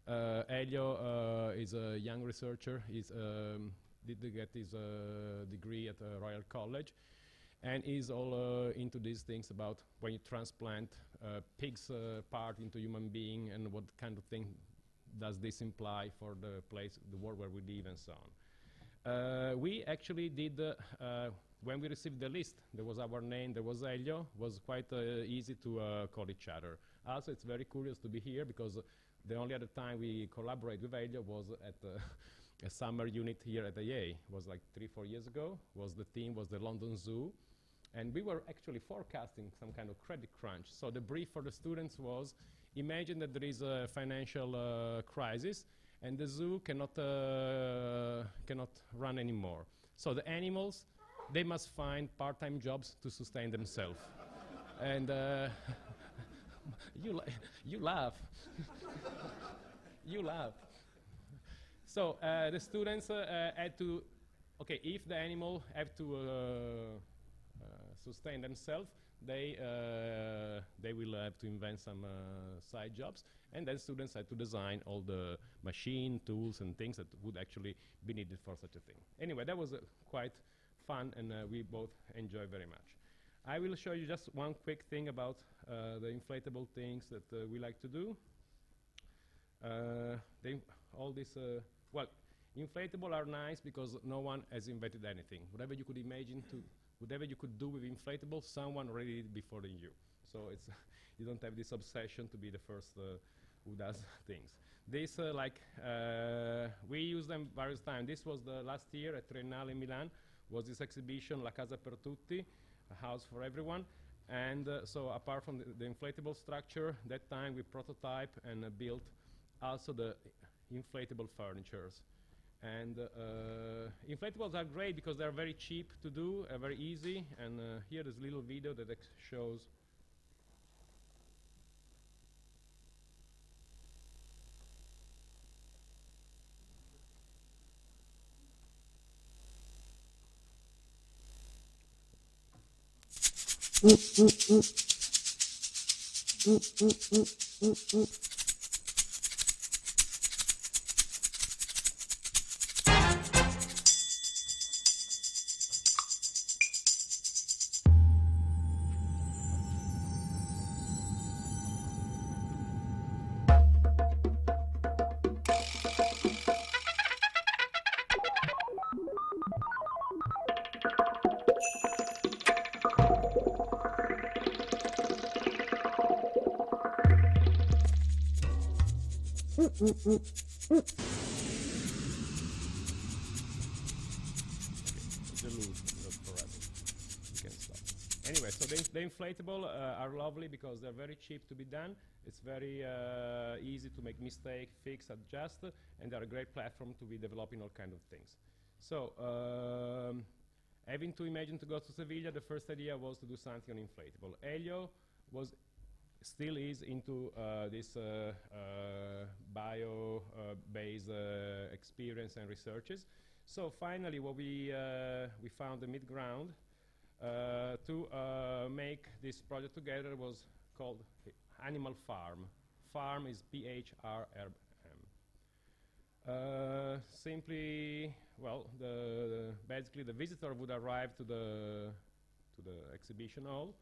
Uh, Elio uh, is a young researcher. He um, did get his uh, degree at uh, Royal College, and he's all uh, into these things about when you transplant uh, pig's uh, part into human being and what kind of thing does this imply for the place, the world where we live, and so on. Uh, we actually did, uh, uh, when we received the list, there was our name, there was Elio. It was quite uh, easy to uh, call each other. Also, it's very curious to be here because uh, the only other time we collaborated with Elio was at uh, a summer unit here at A A. It was like three, four years ago. Was the theme was the London Zoo. And we were actually forecasting some kind of credit crunch. So the brief for the students was, imagine that there is a financial uh, crisis, and the zoo cannot, uh, cannot run anymore. So the animals, they must find part-time jobs to sustain themselves. And uh, you, la you laugh. You laugh. So uh, the students uh, had to, okay, if the animal have to uh, uh, sustain themselves, they, uh, they will have to invent some uh, side jobs, and then students had to design all the machine tools and things that would actually be needed for such a thing. Anyway, that was uh, quite fun, and uh, we both enjoyed very much. I will show you just one quick thing about uh, the inflatable things that uh, we like to do. Uh, they all this, uh, well, inflatable are nice because no one has invented anything. Whatever you could imagine to Whatever you could do with inflatable, someone already did before than you. So it's you don't have this obsession to be the first uh, who does things. This, uh, like, uh, we used them various times. This was the last year at Triennale Milan, was this exhibition, La Casa per Tutti, a house for everyone. And uh, so apart from the, the inflatable structure, that time we prototyped and uh, built also the inflatable furnitures. And uh, inflatables are great because they're very cheap to do, uh, very easy. And uh, here is a little video that ex shows. Anyway, so the, inf the inflatable uh, are lovely because they're very cheap to be done. It's very uh, easy to make mistakes, fix, adjust, uh, and they're a great platform to be developing all kinds of things. So, um, having to imagine to go to Sevilla, the first idea was to do something on inflatable. Elio was, still is into uh, this uh, uh, bio-based uh, uh, experience and researches. So finally, what we, uh, we found the mid-ground. Uh, to uh, make this project together was called Animal Farm. Farm is P H R M. Uh, simply, well, the, the basically the visitor would arrive to the, to the exhibition hall.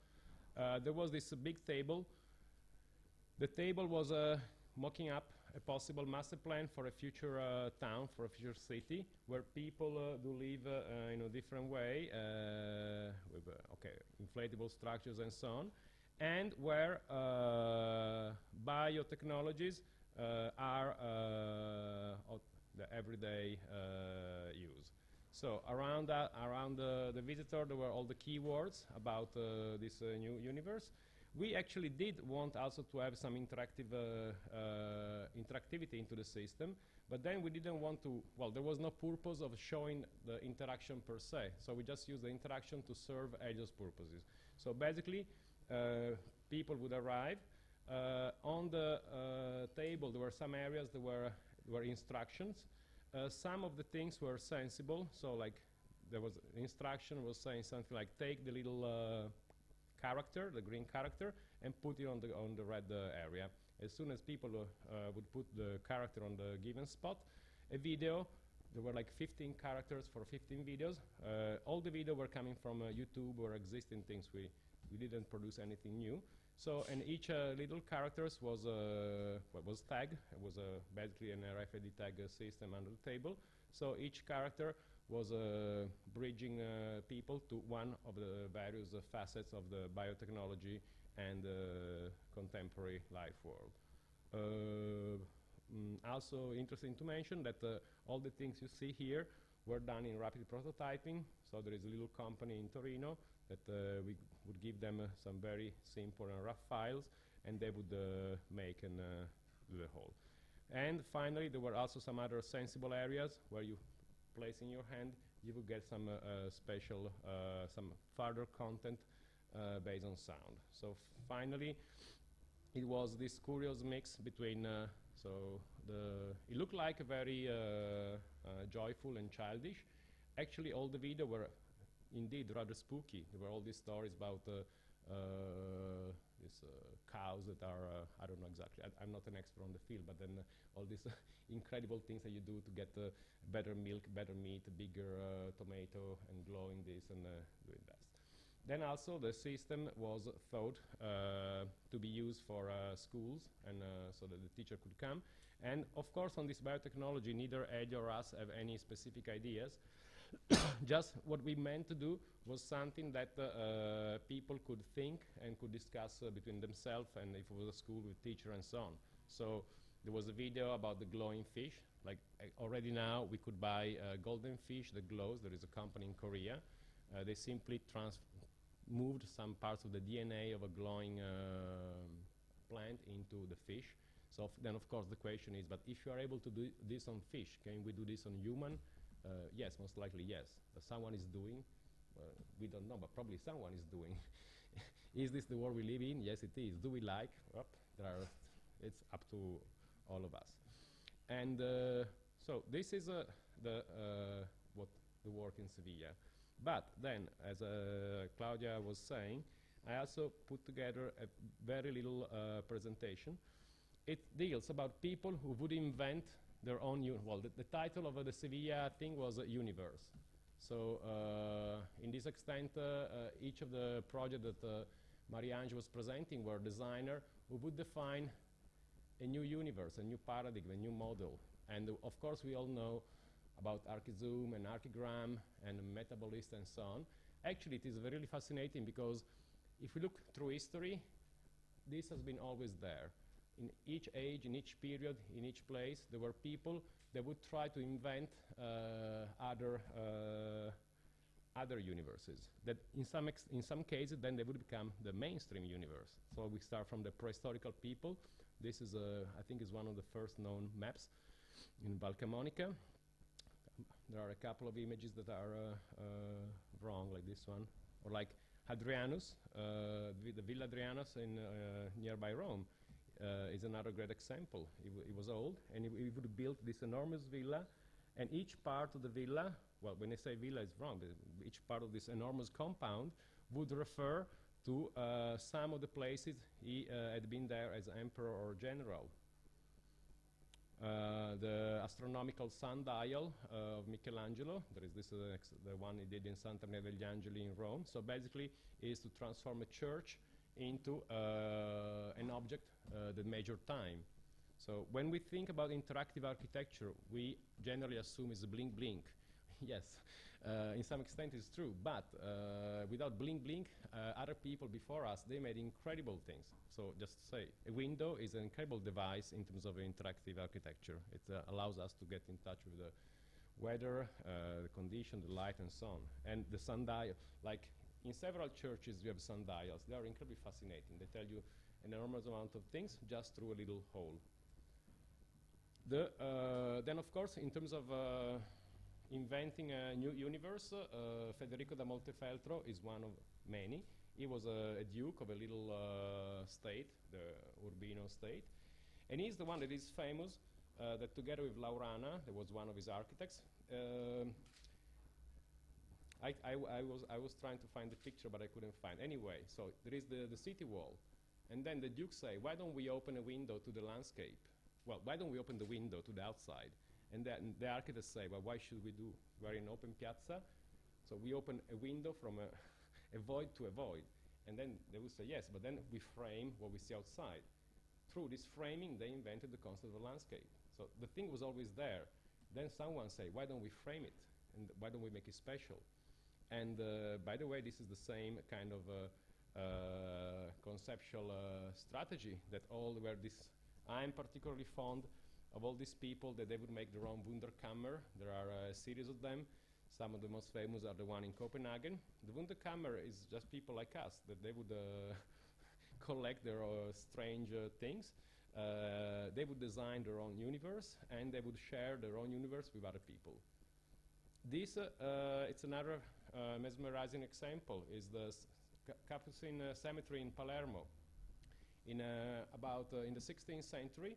Uh, there was this uh, big table The table was uh, mocking up a possible master plan for a future uh, town, for a future city, where people uh, do live uh, uh, in a different way, uh, with uh, okay, inflatable structures and so on, and where uh, biotechnologies uh, are uh, of the everyday uh, use. So around, that, around uh, the visitor, there were all the keywords about uh, this uh, new universe. We actually did want also to have some interactive uh, uh, interactivity into the system, but then we didn't want to, well, there was no purpose of showing the interaction per se, so we just used the interaction to serve Elio's purposes. So basically, uh, people would arrive. Uh, on the uh, table, there were some areas that were, were instructions. Uh, some of the things were sensible, so like there was an instruction was saying something like, take the little uh, character, the green character, and put it on the, on the red uh, area. As soon as people uh, uh, would put the character on the given spot, a video, there were like fifteen characters for fifteen videos. Uh, all the videos were coming from uh, YouTube or existing things. We, we didn't produce anything new. So, and each uh, little characters was, uh, was tagged. It was uh, basically an R F I D tag uh, system under the table. So each character was uh, bridging uh, people to one of the various uh, facets of the biotechnology and uh, contemporary life world. Uh, mm, also interesting to mention that uh, all the things you see here were done in rapid prototyping. So there is a little company in Torino that uh, we would give them uh, some very simple and rough files, and they would uh, make and uh, do the whole. And finally, there were also some other sensible areas where you place in your hand, you would get some uh, uh, special, uh, some further content uh, based on sound. So finally, it was this curious mix between, uh, so the, it looked like a very uh, uh, joyful and childish. Actually, all the video were indeed rather spooky. There were all these stories about uh, uh, these uh, cows that are, uh, I don't know exactly, I, I'm not an expert on the field, but then uh, all these incredible things that you do to get uh, better milk, better meat, bigger uh, tomato, and growing this and uh, doing that. Then also the system was thought uh, to be used for uh, schools, and uh, so that the teacher could come. And of course, on this biotechnology, neither Ed or us have any specific ideas. Just what we meant to do was something that uh, uh, people could think and could discuss uh, between themselves, and if it was a school with teacher and so on. So there was a video about the glowing fish. Like uh, already now we could buy a uh, golden fish that glows. There is a company in Korea. Uh, they simply trans moved some parts of the D N A of a glowing uh, plant into the fish. So f then of course the question is, but if you are able to do this on fish, can we do this on human? Uh, yes, most likely yes. But someone is doing, uh, we don't know, but probably someone is doing. Is this the world we live in? Yes, it is. Do we like? Oh, there are it's up to all of us. And uh, so this is uh, the, uh, what the work in Sevilla. But then, as uh, Claudia was saying, I also put together a very little uh, presentation. It deals about people who would invent their own, un well, the, the title of uh, the Sevilla thing was uh, Universe. So uh, in this extent, uh, uh, each of the projects that uh, Marie-Ange was presenting were designers who would define a new universe, a new paradigm, a new model. And uh, of course, we all know about Archizoom and Archigram and Metabolist and so on. Actually, it is really fascinating because if we look through history, this has been always there. In each age, in each period, in each place, there were people that would try to invent uh, other, uh, other universes that in some, ex in some cases then they would become the mainstream universe. So we start from the prehistorical people. This is, a, I think, is one of the first known maps in Valcamonica. There are a couple of images that are uh, uh, wrong, like this one, or like Hadrianus, uh, the Villa Hadrianus in uh, nearby Rome, uh, is another great example. It, w it was old, and it, it would build this enormous villa, and each part of the villa, well, when I say villa, it's wrong. Each part of this enormous compound would refer to uh, some of the places he uh, had been there as emperor or general. Uh, the astronomical sundial uh, of Michelangelo, there is this, uh, ex the one he did in Santa Maria degli Angeli in Rome. So basically, is to transform a church into uh, an object uh, the major time. So when we think about interactive architecture, we generally assume it's blink blink. Yes, uh, in some extent it's true, but uh, without blink blink, uh, other people before us, they made incredible things. So just to say, a window is an incredible device in terms of interactive architecture. It uh, allows us to get in touch with the weather, uh, the condition, the light, and so on. And the sundial, like in several churches we have sundials. They are incredibly fascinating. They tell you an enormous amount of things just through a little hole. The, uh, then, of course, in terms of uh, inventing a new universe, uh, Federico da Montefeltro is one of many. He was a, a duke of a little uh, state, the Urbino state, and he's the one that is famous uh, that together with Laurana, that was one of his architects. Um, I, I, I, was, I was trying to find the picture, but I couldn't find. Anyway, so there is the, the city wall, and then the duke say, why don't we open a window to the landscape? Well, why don't we open the window to the outside? And then the architects say, well, why should we do? We're in open piazza, so we open a window from a, a void to a void. And then they would say, yes, but then we frame what we see outside. Through this framing, they invented the concept of landscape. So the thing was always there. Then someone say, why don't we frame it? And why don't we make it special? And uh, by the way, this is the same kind of uh, uh, conceptual uh, strategy that all where this, I'm particularly fond of all these people that they would make their own Wunderkammer. There are uh, a series of them. Some of the most famous are the one in Copenhagen. The Wunderkammer is just people like us, that they would uh, collect their uh, strange uh, things. Uh, they would design their own universe, and they would share their own universe with other people. This, uh, uh, it's another uh, mesmerizing example, is the Capucin uh, Cemetery in Palermo. In uh, about uh, in the sixteenth century,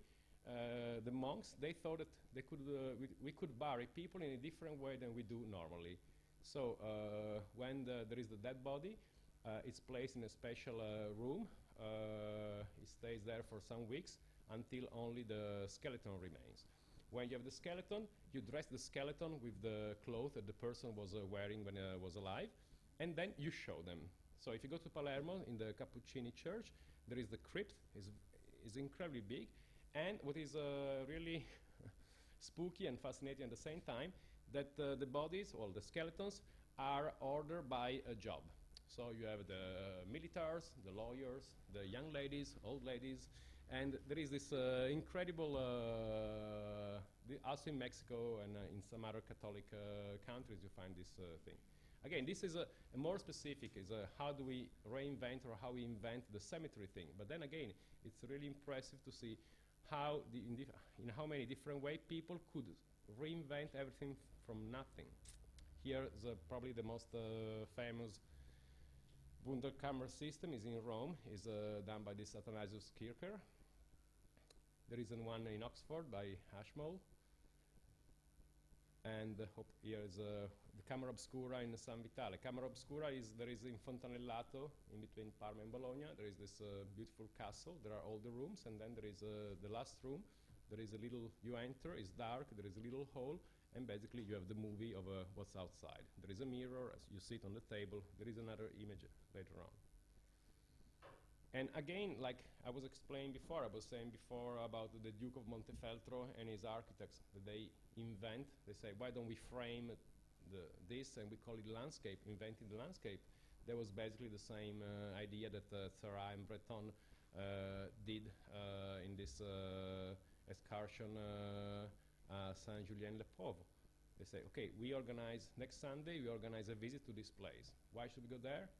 Uh, the monks, they thought that they could, uh, we, we could bury people in a different way than we do normally. So uh, when the, there is the dead body, uh, it's placed in a special uh, room. Uh, it stays there for some weeks until only the skeleton remains. When you have the skeleton, you dress the skeleton with the clothes that the person was uh, wearing when uh, was alive, and then you show them. So if you go to Palermo, in the Cappuccini church, there is the crypt. It's, it's incredibly big. And what is uh, really spooky and fascinating at the same time, that uh, the bodies, well, the skeletons, are ordered by a job. So you have the militaries, the lawyers, the young ladies, old ladies, and there is this uh, incredible, uh, the, also in Mexico and uh, in some other Catholic uh, countries you find this uh, thing. Again, this is a, a more specific, is a how do we reinvent or how we invent the cemetery thing. But then again, it's really impressive to see how the in, in how many different ways people could reinvent everything from nothing. Here is uh, probably the most uh, famous Wunderkammer system is in Rome, is uh, done by this Athanasius Kircher. There is one in Oxford by Ashmole. And uh, hope here is uh, the Camera Obscura in San Vitale. Camera Obscura is, there is in Fontanellato, in between Parma and Bologna, there is this uh, beautiful castle, there are all the rooms, and then there is uh, the last room, there is a little, you enter, it's dark, there is a little hole, and basically you have the movie of uh, what's outside. There is a mirror, as you sit on the table, there is another image later on. And again, like I was explaining before, I was saying before about the Duke of Montefeltro and his architects, that they invent, they say, why don't we frame the, this and we call it landscape, inventing the landscape. That was basically the same uh, idea that uh, Seurat and Breton uh, did uh, in this uh, excursion uh, uh, Saint-Julien-le-Pauvre. They say, okay, we organize, next Sunday we organize a visit to this place. Why should we go there?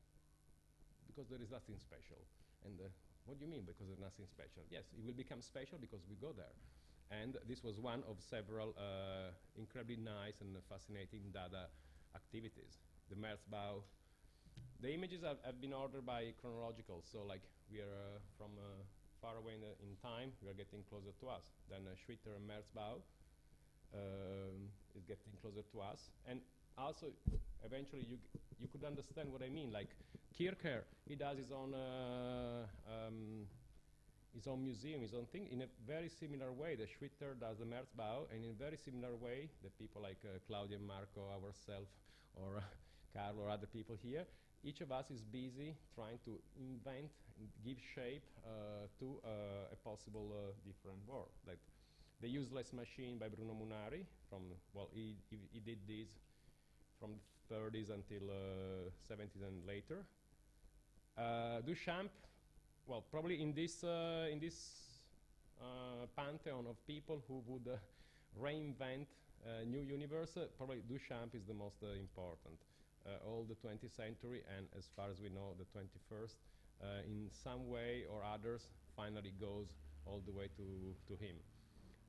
Because there is nothing special. And uh, what do you mean, because there's nothing special? Yes, it will become special because we go there. And this was one of several uh, incredibly nice and fascinating Dada activities. The Merzbau. The images have, have been ordered by chronological, so like we are uh, from uh, far away in, the, in time, we are getting closer to us. Then uh, Schwitter and Merzbau um, is getting closer to us. And also, eventually, you, you could understand what I mean. Like Kircher, he does his own, uh, um, his own museum, his own thing, in a very similar way that Schwitter does the Merzbau, and in a very similar way that people like uh, Claudia and Marco, ourselves, or Carlo, or other people here, Each of us is busy trying to invent and give shape uh, to uh, a possible uh, different world. Like The Useless Machine by Bruno Munari, from, well, he, he, he did this from the thirties until uh, seventies and later. Uh, Duchamp, well, probably in this, uh, in this uh, pantheon of people who would uh, reinvent a new universe, uh, probably Duchamp is the most uh, important. Uh, all the twentieth century, and as far as we know, the twenty-first, uh, in some way or others, finally goes all the way to, to him.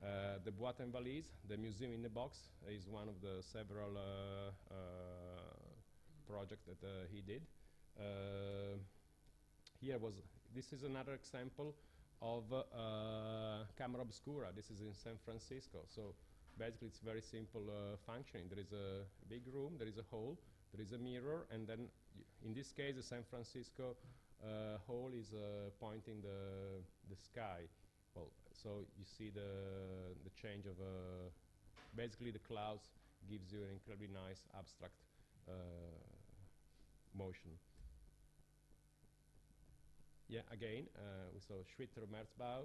Uh, the Boîte en Valise, the museum in the box, is one of the several uh, uh, projects that uh, he did. Uh, here was, this is another example of uh, uh, Camera Obscura. This is in San Francisco. So basically it's very simple uh, functioning. There is a big room, there is a hole, there is a mirror, and then, in this case, the San Francisco uh, hole is uh, pointing the the sky. Well, so you see the the change of uh, basically the clouds gives you an incredibly nice abstract uh, motion. Yeah, again, uh, we saw Schwitter, Merzbau,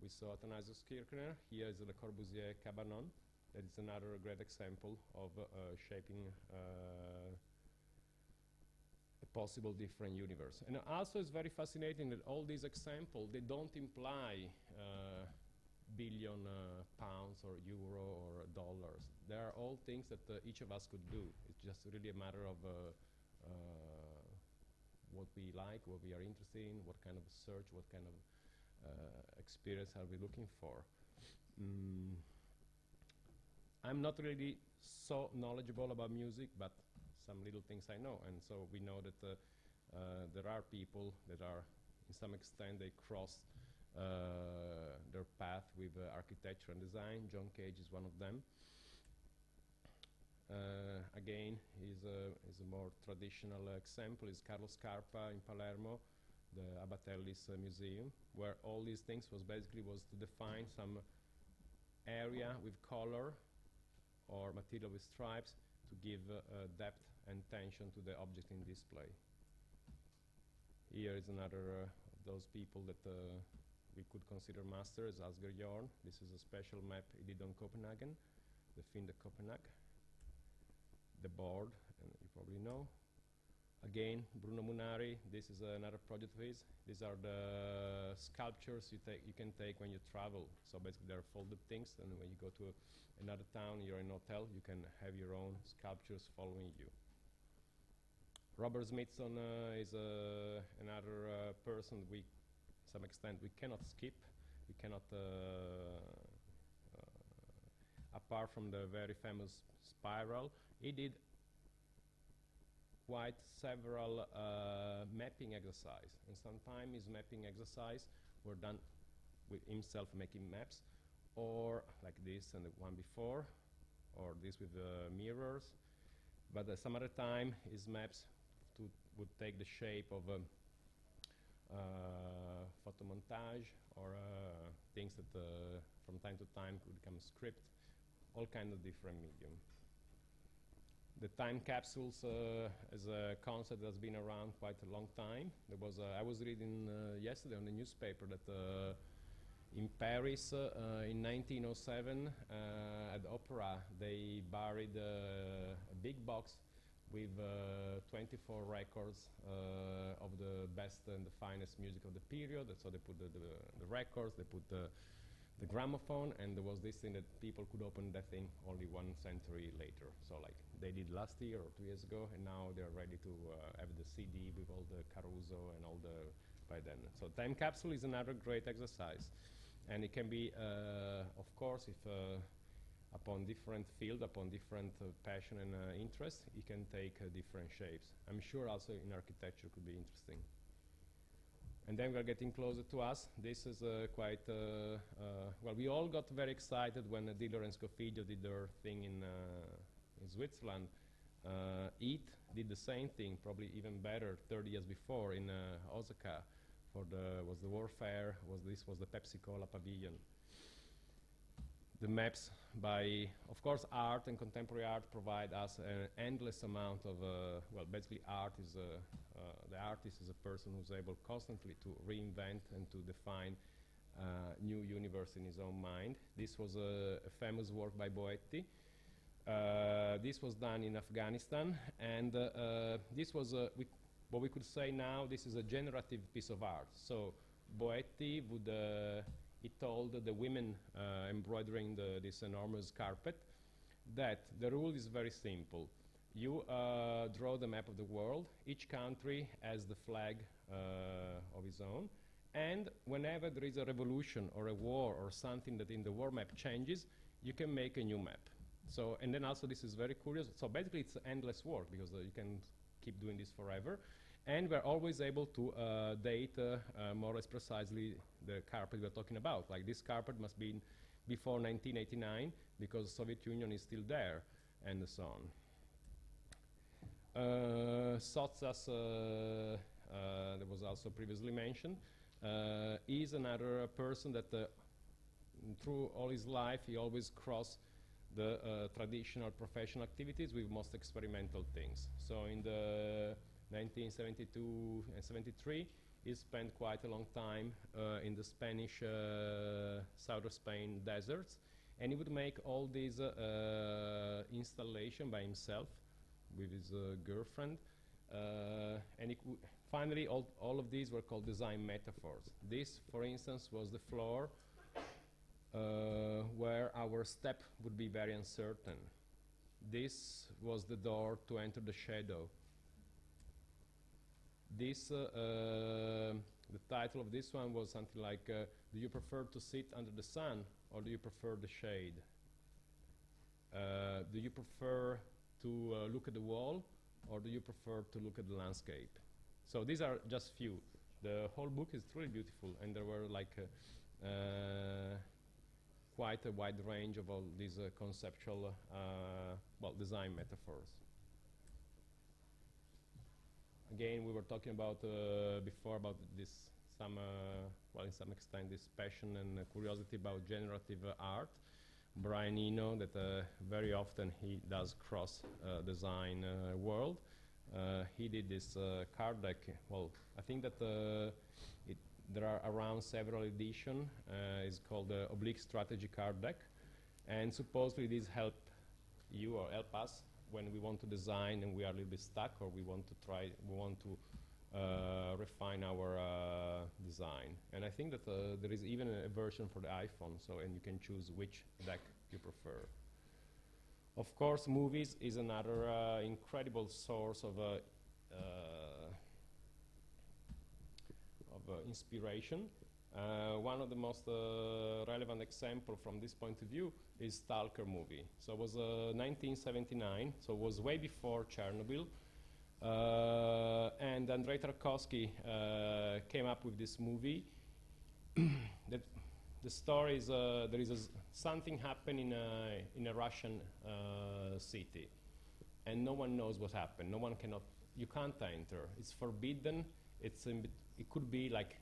we saw Athanasius Kirchner. Here is Le Corbusier, Cabanon. That is another great example of uh, uh, shaping uh, a possible different universe. And also it's very fascinating that all these examples, they don't imply uh, billion uh, pounds or euro or dollars. They are all things that uh, each of us could do. It's just really a matter of uh, uh, what we like, what we are interested in, what kind of search, what kind of uh, experience are we looking for. Mm. I'm not really so knowledgeable about music, but some little things I know. And so we know that uh, uh, there are people that are, in some extent, they cross uh, their path with uh, architecture and design. John Cage is one of them. Uh, again, he's a, he's a more traditional uh, example. Is Carlo Scarpa in Palermo, the Abatelli's uh, museum, where all these things was basically was to define some area with color or material with stripes to give uh, uh, depth and tension to the object in display. Here is another uh, of those people that uh, we could consider masters, Asger Jorn. This is a special map he did on Copenhagen, the Finde Copenhagen, the board, and you probably know. Again, Bruno Munari, this is uh, another project of his. These are the sculptures you, take, you can take when you travel. So basically they're folded things, and when you go to another town, you're in a hotel, you can have your own sculptures following you. Robert Smithson uh, is uh, another uh, person we, to some extent, we cannot skip. We cannot, uh, uh, apart from the very famous spiral, he did quite several uh, mapping exercises, and sometimes his mapping exercises were done with himself making maps, or like this and the one before, or this with the uh, mirrors. But uh, some other time, his maps to would take the shape of um, uh, photomontage or uh, things that uh, from time to time could become script, all kinds of different medium. The time capsules uh, as a concept that's been around quite a long time. There was a, I was reading uh, yesterday on the newspaper that uh, in Paris uh, in nineteen oh seven uh, at the opera they buried uh, a big box with uh, twenty-four records uh, of the best and the finest music of the period. So they put the, the, the records, they put the, the gramophone, and there was this thing that people could open that thing only one century later. So like they did last year or two years ago, and now they're ready to uh, have the C D with all the Caruso and all the by then. So time capsule is another great exercise. And it can be, uh, of course, if uh, upon different field, upon different uh, passion and uh, interest, it can take uh, different shapes. I'm sure also in architecture could be interesting. And then we're getting closer to us. This is uh, quite, uh, uh, well, we all got very excited when uh, Diller and Scofidio did their thing in, uh, in Switzerland. Uh, Eat did the same thing, probably even better, thirty years before in uh, Osaka. For the, was the Warfare, was this was the Pepsi Cola Pavilion. the maps by, of course, art, and contemporary art provide us an endless amount of, uh, well, basically art is, a, uh, the artist is a person who's able constantly to reinvent and to define uh, new universe in his own mind. This was a, a famous work by Boetti. Uh, this was done in Afghanistan, and uh, uh, this was a, we what we could say now, this is a generative piece of art. So Boetti would, uh, he told uh, the women uh, embroidering the, this enormous carpet that the rule is very simple. You uh, draw the map of the world, each country has the flag uh, of its own, and whenever there is a revolution or a war or something that in the world map changes, you can make a new map. So, and then also this is very curious, so basically it's endless work because uh, you can keep doing this forever, and we're always able to uh, date uh, uh, more or less precisely the carpet we're talking about. Like this carpet must be in before nineteen eighty-nine because Soviet Union is still there, and so on. Uh, Sotsas, uh, uh, that was also previously mentioned, uh, is another person that uh, through all his life he always crossed the uh, traditional professional activities with most experimental things. So in the nineteen seventy-two and seventy-three, he spent quite a long time uh, in the Spanish uh, southern Spain deserts, and he would make all these uh, uh, installation by himself with his uh, girlfriend, uh, and he cou finally all, all of these were called design metaphors. This, for instance, was the floor Uh, where our step would be very uncertain. This was the door to enter the shadow. This, uh, uh, the title of this one was something like, uh, do you prefer to sit under the sun or do you prefer the shade? Uh, do you prefer to uh, look at the wall or do you prefer to look at the landscape? So these are just few. The whole book is truly beautiful, and there were like uh, uh, quite a wide range of all these uh, conceptual, uh, well, design metaphors. Again, we were talking about uh, before about this, some, uh, well, in some extent, this passion and uh, curiosity about generative uh, art. Brian Eno, that uh, very often he does cross uh, design uh, world. Uh, he did this uh, card deck. Well, I think that uh, it. There are around several editions. Uh, it's called the uh, Oblique Strategy Card Deck. And supposedly these help you or help us when we want to design and we are a little bit stuck, or we want to try, we want to uh, refine our uh, design. And I think that uh, there is even a, a version for the iPhone, so and you can choose which deck you prefer. Of course, movies is another uh, incredible source of uh, uh, inspiration. Uh, one of the most uh, relevant example from this point of view is Stalker movie. So it was uh, nineteen seventy-nine, so it was way before Chernobyl. Uh, and Andrei Tarkovsky uh, came up with this movie. That the story is, uh, there is a something happened in a, in a Russian uh, city, and no one knows what happened. No one cannot, you can't enter. It's forbidden. It's in it could be like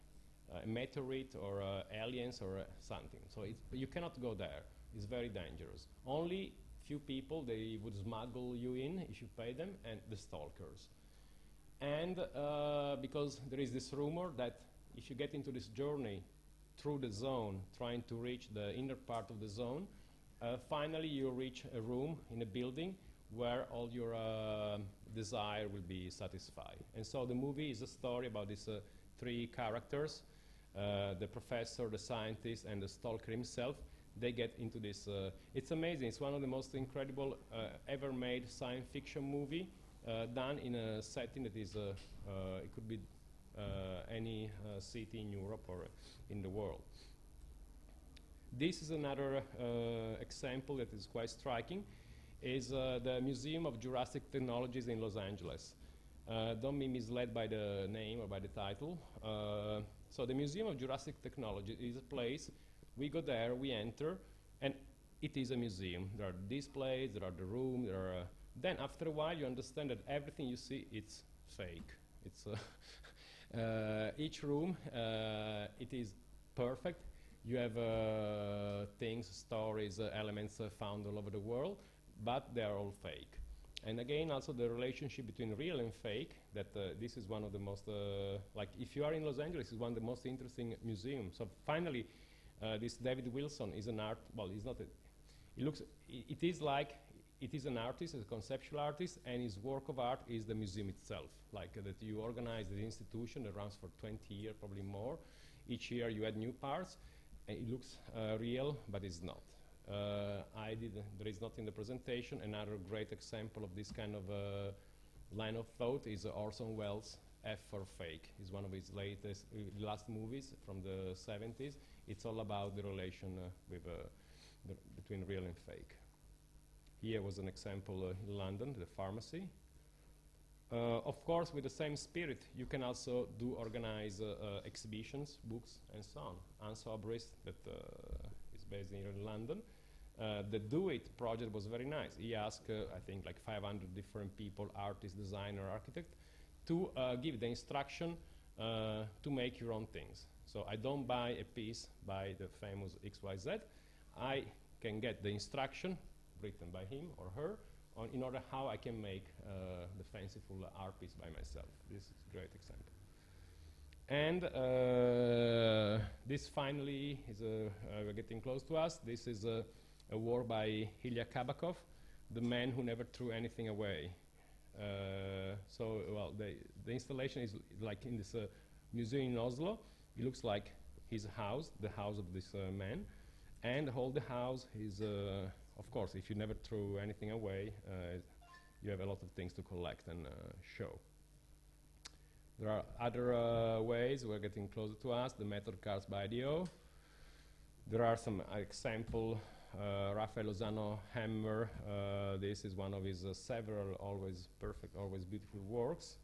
uh, a meteorite or uh, aliens or uh, something. So it's, you cannot go there. It's very dangerous. Only few people, they would smuggle you in if you pay them, and the stalkers. And uh, because there is this rumor that if you get into this journey through the zone, trying to reach the inner part of the zone, uh, finally you reach a room in a building where all your uh, desire will be satisfied. And so the movie is a story about this uh, three characters, uh, the professor, the scientist, and the stalker himself. They get into this. Uh, it's amazing. It's one of the most incredible uh, ever made science fiction movie uh, done in a setting that is, uh, uh, it could be uh, any uh, city in Europe or in the world. This is another uh, example that is quite striking, is uh, the Museum of Jurassic Technologies in Los Angeles. Uh, don't be misled by the name or by the title. Uh, so the Museum of Jurassic Technology is a place, we go there, we enter, and it is a museum. There are displays, there are the room, there are... Uh, then after a while you understand that everything you see, it's fake. It's uh, uh, each room, uh, it is perfect. You have uh, things, stories, uh, elements uh, found all over the world, but they are all fake. And again, also the relationship between real and fake, that uh, this is one of the most, uh, like if you are in Los Angeles, it's one of the most interesting museums. So finally, uh, this David Wilson is an art, well, he's not, a, it looks, I, it is like, it is an artist, a conceptual artist, and his work of art is the museum itself. Like uh, that you organize the institution that runs for twenty years, probably more. Each year you add new parts. It looks uh, real, but it's not. Uh, I did, there is not in the presentation. Another great example of this kind of uh, line of thought is uh, Orson Welles' F for Fake. It's one of his latest, uh, last movies from the seventies. It's all about the relation uh, with, uh, the between real and fake. Here was an example uh, in London, the pharmacy. Uh, of course, with the same spirit, you can also do organize uh, uh, exhibitions, books, and so on. Anso Abrist, that uh, is based here in London, uh, the Do It project was very nice. He asked, uh, I think, like five hundred different people, artists, designer, architect, to uh, give the instruction uh, to make your own things. So I don't buy a piece by the famous X Y Z. I can get the instruction written by him or her, in order how I can make uh, the fanciful uh, art piece by myself. This is a great example. And uh, this finally is, a, uh, we're getting close to us. This is a, a work by Ilya Kabakov, the man who never threw anything away. Uh, so, well, the, the installation is like in this uh, museum in Oslo. It looks like his house, the house of this uh, man. And the whole the house is, uh, of course, if you never threw anything away, uh, you have a lot of things to collect and uh, show. There are other uh, ways. We're getting closer to us. The method cards by Dio. There are some uh, example. Uh, Rafael Lozano Hammer. Uh, this is one of his uh, several always perfect, always beautiful works.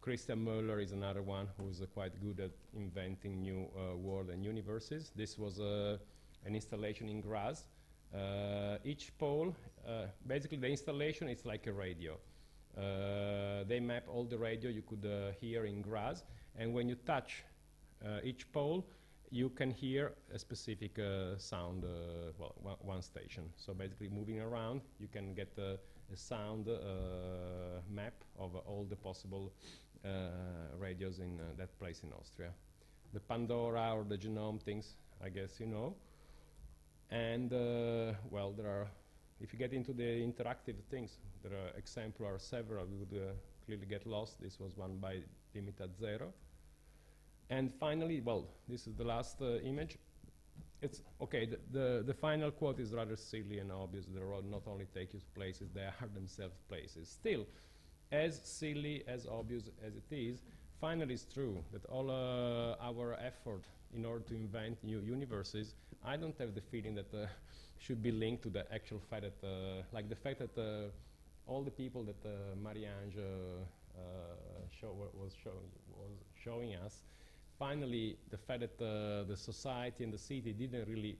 Christian Müller is another one who's uh, quite good at inventing new uh, world and universes. This was uh, an installation in Graz. Uh, each pole, uh, basically the installation is like a radio. Uh, they map all the radio you could uh, hear in Graz, and when you touch uh, each pole, you can hear a specific uh, sound, uh, well, one, one station. So basically moving around, you can get uh, a sound uh, map of uh, all the possible uh, radios in uh, that place in Austria. The Pandora or the Genome things, I guess you know. And, uh, well, there are, if you get into the interactive things, there are examples are several. We would uh, clearly get lost. This was one by Dimita Zero. And finally, well, this is the last uh, image. It's, okay, the, the, the final quote is rather silly and obvious. The road not only take you to places, they are themselves places. Still, as silly, as obvious as it is, finally it's true that all uh, our effort in order to invent new universes, I don't have the feeling that uh, should be linked to the actual fact that, uh, like the fact that uh, all the people that uh, Marie-Ange uh, uh, show was, show was showing us, finally the fact that uh, the society and the city didn't really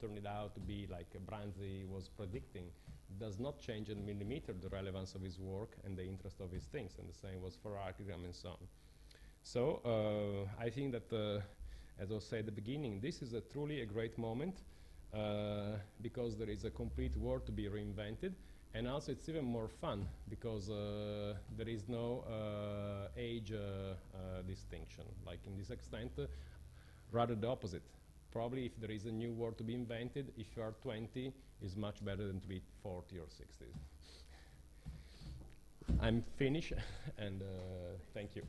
turn it out to be like uh, Branzi was predicting, does not change in a millimeter the relevance of his work and the interest of his things, and the same was for Archigram and so on. So uh, I think that uh, as I said at the beginning, this is a truly a great moment uh, because there is a complete world to be reinvented, and also it's even more fun because uh, there is no uh, age uh, uh, distinction. Like in this extent, uh, rather the opposite. Probably if there is a new world to be invented, if you are twenty, it's much better than to be forty or sixty. I'm finished, and uh, thank you.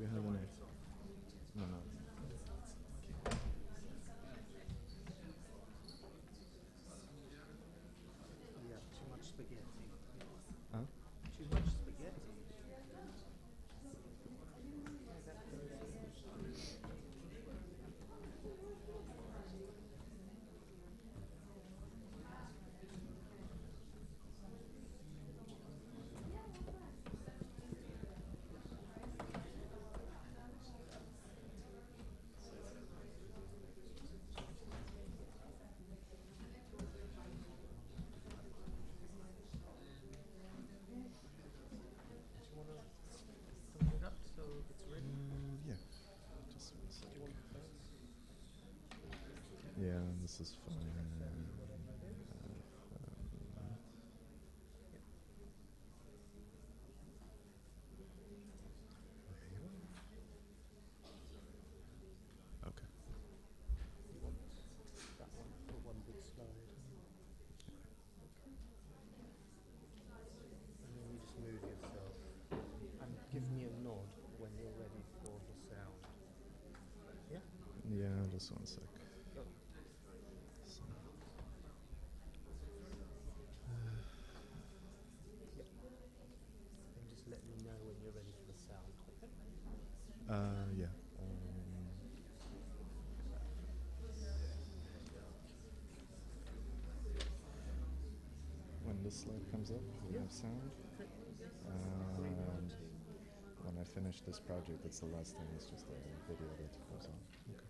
we have on it? No, no. We have too much spaghetti. Huh? Too much spaghetti. Yeah, this is fine. Uh, um, okay. You want that one for one big slide? Okay. And then you just move yourself and give me a nod when you're ready for the sound. Yeah? Yeah, just one sec. Uh, yeah. Um, when this slide comes up, we have sound. Um, when I finish this project, that's the last thing, it's just a video that goes on. Okay.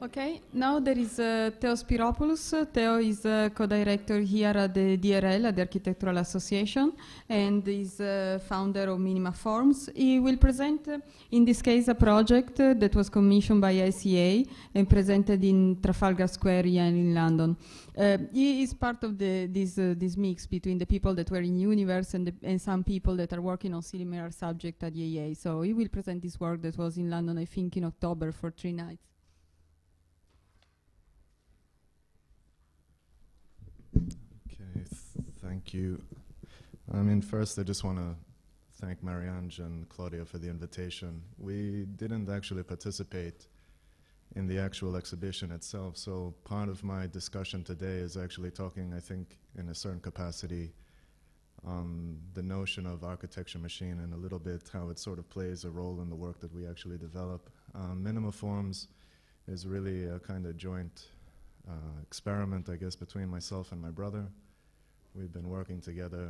Okay, now there is uh, Theos Piropoulos. Theo is uh, co-director here at the D R L, at the Architectural Association, and is uh, founder of Minima Forms. He will present, uh, in this case, a project uh, that was commissioned by I C A and presented in Trafalgar Square here in London. Uh, he is part of the, this, uh, this mix between the people that were in Universe and, the, and some people that are working on similar subject at the A A. So he will present this work that was in London, I think, in October for three nights. Thank you. I mean, first I just want to thank Marie-Ange and Claudia for the invitation. We didn't actually participate in the actual exhibition itself, so part of my discussion today is actually talking, I think, in a certain capacity on the notion of architecture machine and a little bit how it sort of plays a role in the work that we actually develop. Um, Minima Forms is really a kind of joint uh, experiment, I guess, between myself and my brother. We've been working together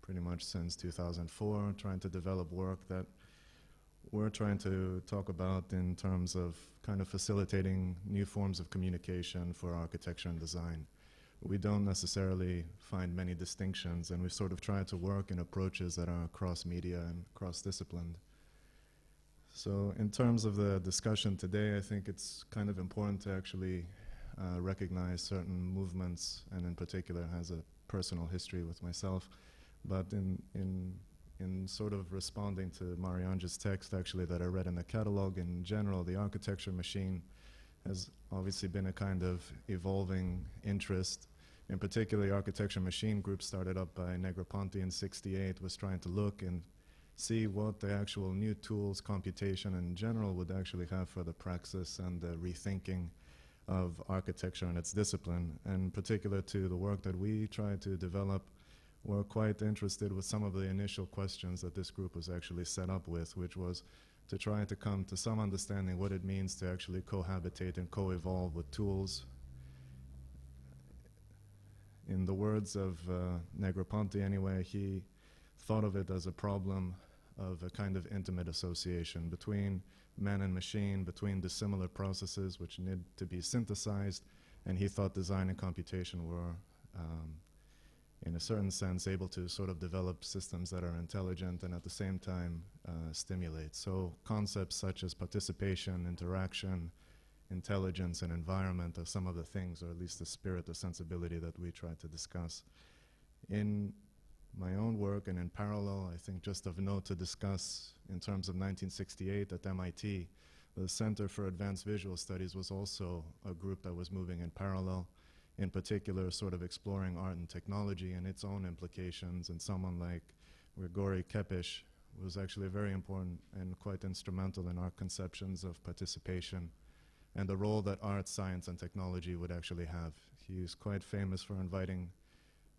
pretty much since two thousand four, trying to develop work that we're trying to talk about in terms of kind of facilitating new forms of communication for architecture and design. We don't necessarily find many distinctions, and we've sort of tried to work in approaches that are cross-media and cross-disciplined. So in terms of the discussion today, I think it's kind of important to actually uh, recognize certain movements, and in particular has a personal history with myself, but in, in, in sort of responding to Marie-Ange's text actually that I read in the catalog, in general the architecture machine has obviously been a kind of evolving interest. In particular, the architecture machine group started up by Negroponte in sixty-eight was trying to look and see what the actual new tools, computation in general, would actually have for the praxis and the rethinking of architecture and its discipline, and particular to the work that we tried to develop. We're quite interested with some of the initial questions that this group was actually set up with, which was to try to come to some understanding what it means to actually cohabitate and co-evolve with tools. In the words of uh, Negroponte anyway, he thought of it as a problem of a kind of intimate association between man and machine, between dissimilar processes which need to be synthesized, and he thought design and computation were, um, in a certain sense, able to sort of develop systems that are intelligent and at the same time uh, stimulate. So concepts such as participation, interaction, intelligence, and environment are some of the things, or at least the spirit, the sensibility that we try to discuss. In my own work, and in parallel, I think just of note to discuss in terms of nineteen sixty-eight at M I T, The Center for Advanced Visual Studies was also a group that was moving in parallel, in particular sort of exploring art and technology and its own implications. And someone like Grigori Kepish was actually very important and quite instrumental in our conceptions of participation and the role that art, science, and technology would actually have. He was quite famous for inviting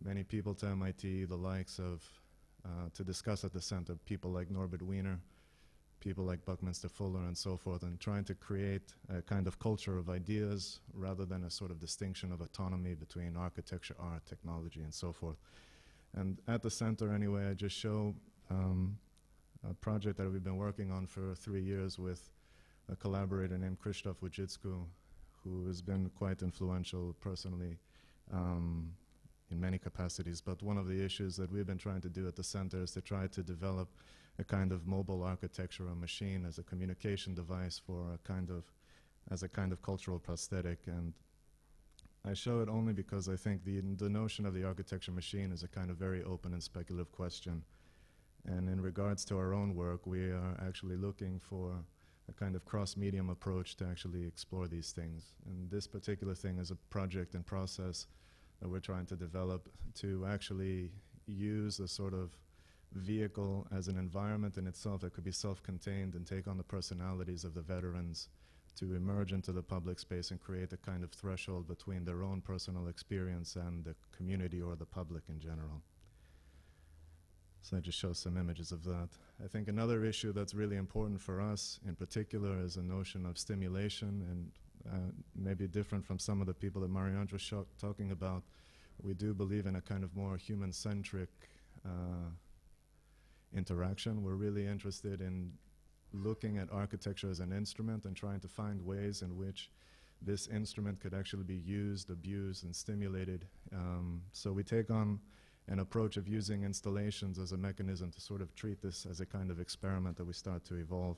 many people to M I T, the likes of, uh, to discuss at the center, people like Norbert Wiener, people like Buckminster Fuller, and so forth, and trying to create a kind of culture of ideas rather than a sort of distinction of autonomy between architecture, art, technology, and so forth. And at the center, anyway, I just show um, a project that we've been working on for three years with a collaborator named Krzysztof Wojcicki, who has been quite influential personally um, in many capacities. But one of the issues that we've been trying to do at the center is to try to develop a kind of mobile architectural machine as a communication device for a kind of, as a kind of cultural prosthetic. And I show it only because I think the, the notion of the architecture machine is a kind of very open and speculative question. And in regards to our own work, we are actually looking for a kind of cross-medium approach to actually explore these things. And this particular thing is a project in process that we're trying to develop to actually use a sort of vehicle as an environment in itself that could be self-contained and take on the personalities of the veterans to emerge into the public space and create a kind of threshold between their own personal experience and the community or the public in general. So I just show some images of that. I think another issue that's really important for us in particular is a notion of stimulation, and uh, maybe different from some of the people that Marie-Ange was talking about. We do believe in a kind of more human-centric uh, interaction. We're really interested in looking at architecture as an instrument and trying to find ways in which this instrument could actually be used, abused, and stimulated. Um, so we take on an approach of using installations as a mechanism to sort of treat this as a kind of experiment that we start to evolve.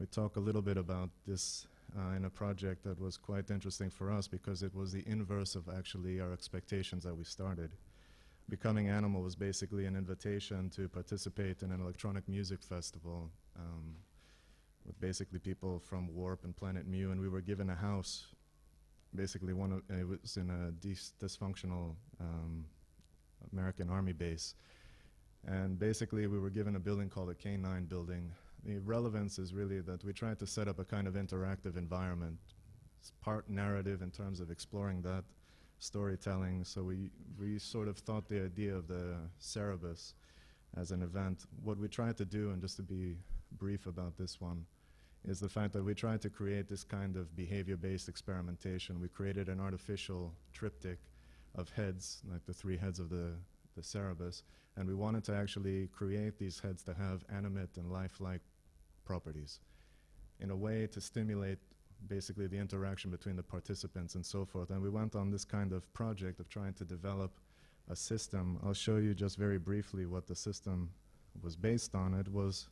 We talk a little bit about this uh, in a project that was quite interesting for us because it was the inverse of actually our expectations that we started. Becoming Animal was basically an invitation to participate in an electronic music festival um, with basically people from Warp and Planet Mu, and we were given a house. Basically, one of, uh, it was in a dis dysfunctional um, American Army base. And basically, we were given a building called the K nine building. The relevance is really that we tried to set up a kind of interactive environment. It's part narrative in terms of exploring that, storytelling, so we, we sort of thought the idea of the Cerebus as an event. What we tried to do, and just to be brief about this one, is the fact that we tried to create this kind of behavior-based experimentation. We created an artificial triptych of heads, like the three heads of the, the Cerebus, and we wanted to actually create these heads to have animate and lifelike properties in a way to stimulate basically the interaction between the participants and so forth. And we went on this kind of project of trying to develop a system. I'll show you just very briefly what the system was based on. It was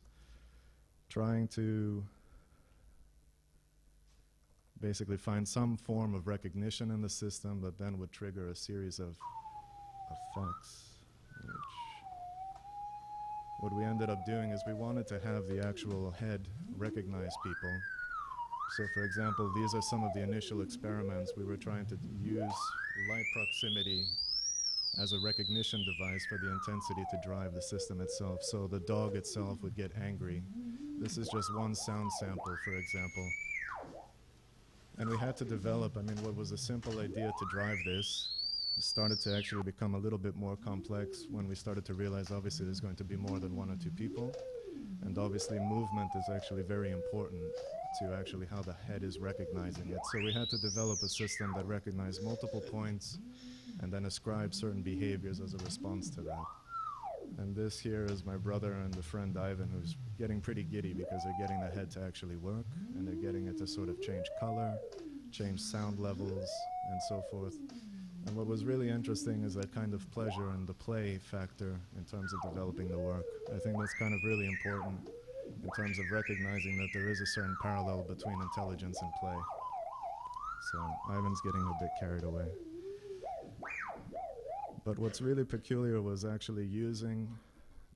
trying to basically find some form of recognition in the system that then would trigger a series of effects, which what we ended up doing is we wanted to have the actual head recognize people. So, for example, these are some of the initial experiments. We were trying to use light proximity as a recognition device for the intensity to drive the system itself. So the dog itself would get angry. This is just one sound sample, for example. And we had to develop, I mean, what was a simple idea to drive this started to actually become a little bit more complex when we started to realize, obviously, there's going to be more than one or two people. And obviously, movement is actually very important to actually how the head is recognizing it. So we had to develop a system that recognized multiple points and then ascribed certain behaviors as a response to that. And this here is my brother and the friend Ivan, who's getting pretty giddy because they're getting the head to actually work, and they're getting it to sort of change color, change sound levels, and so forth. And what was really interesting is that kind of pleasure and the play factor in terms of developing the work. I think that's kind of really important in terms of recognizing that there is a certain parallel between intelligence and play. So Ivan's getting a bit carried away. But what's really peculiar was actually using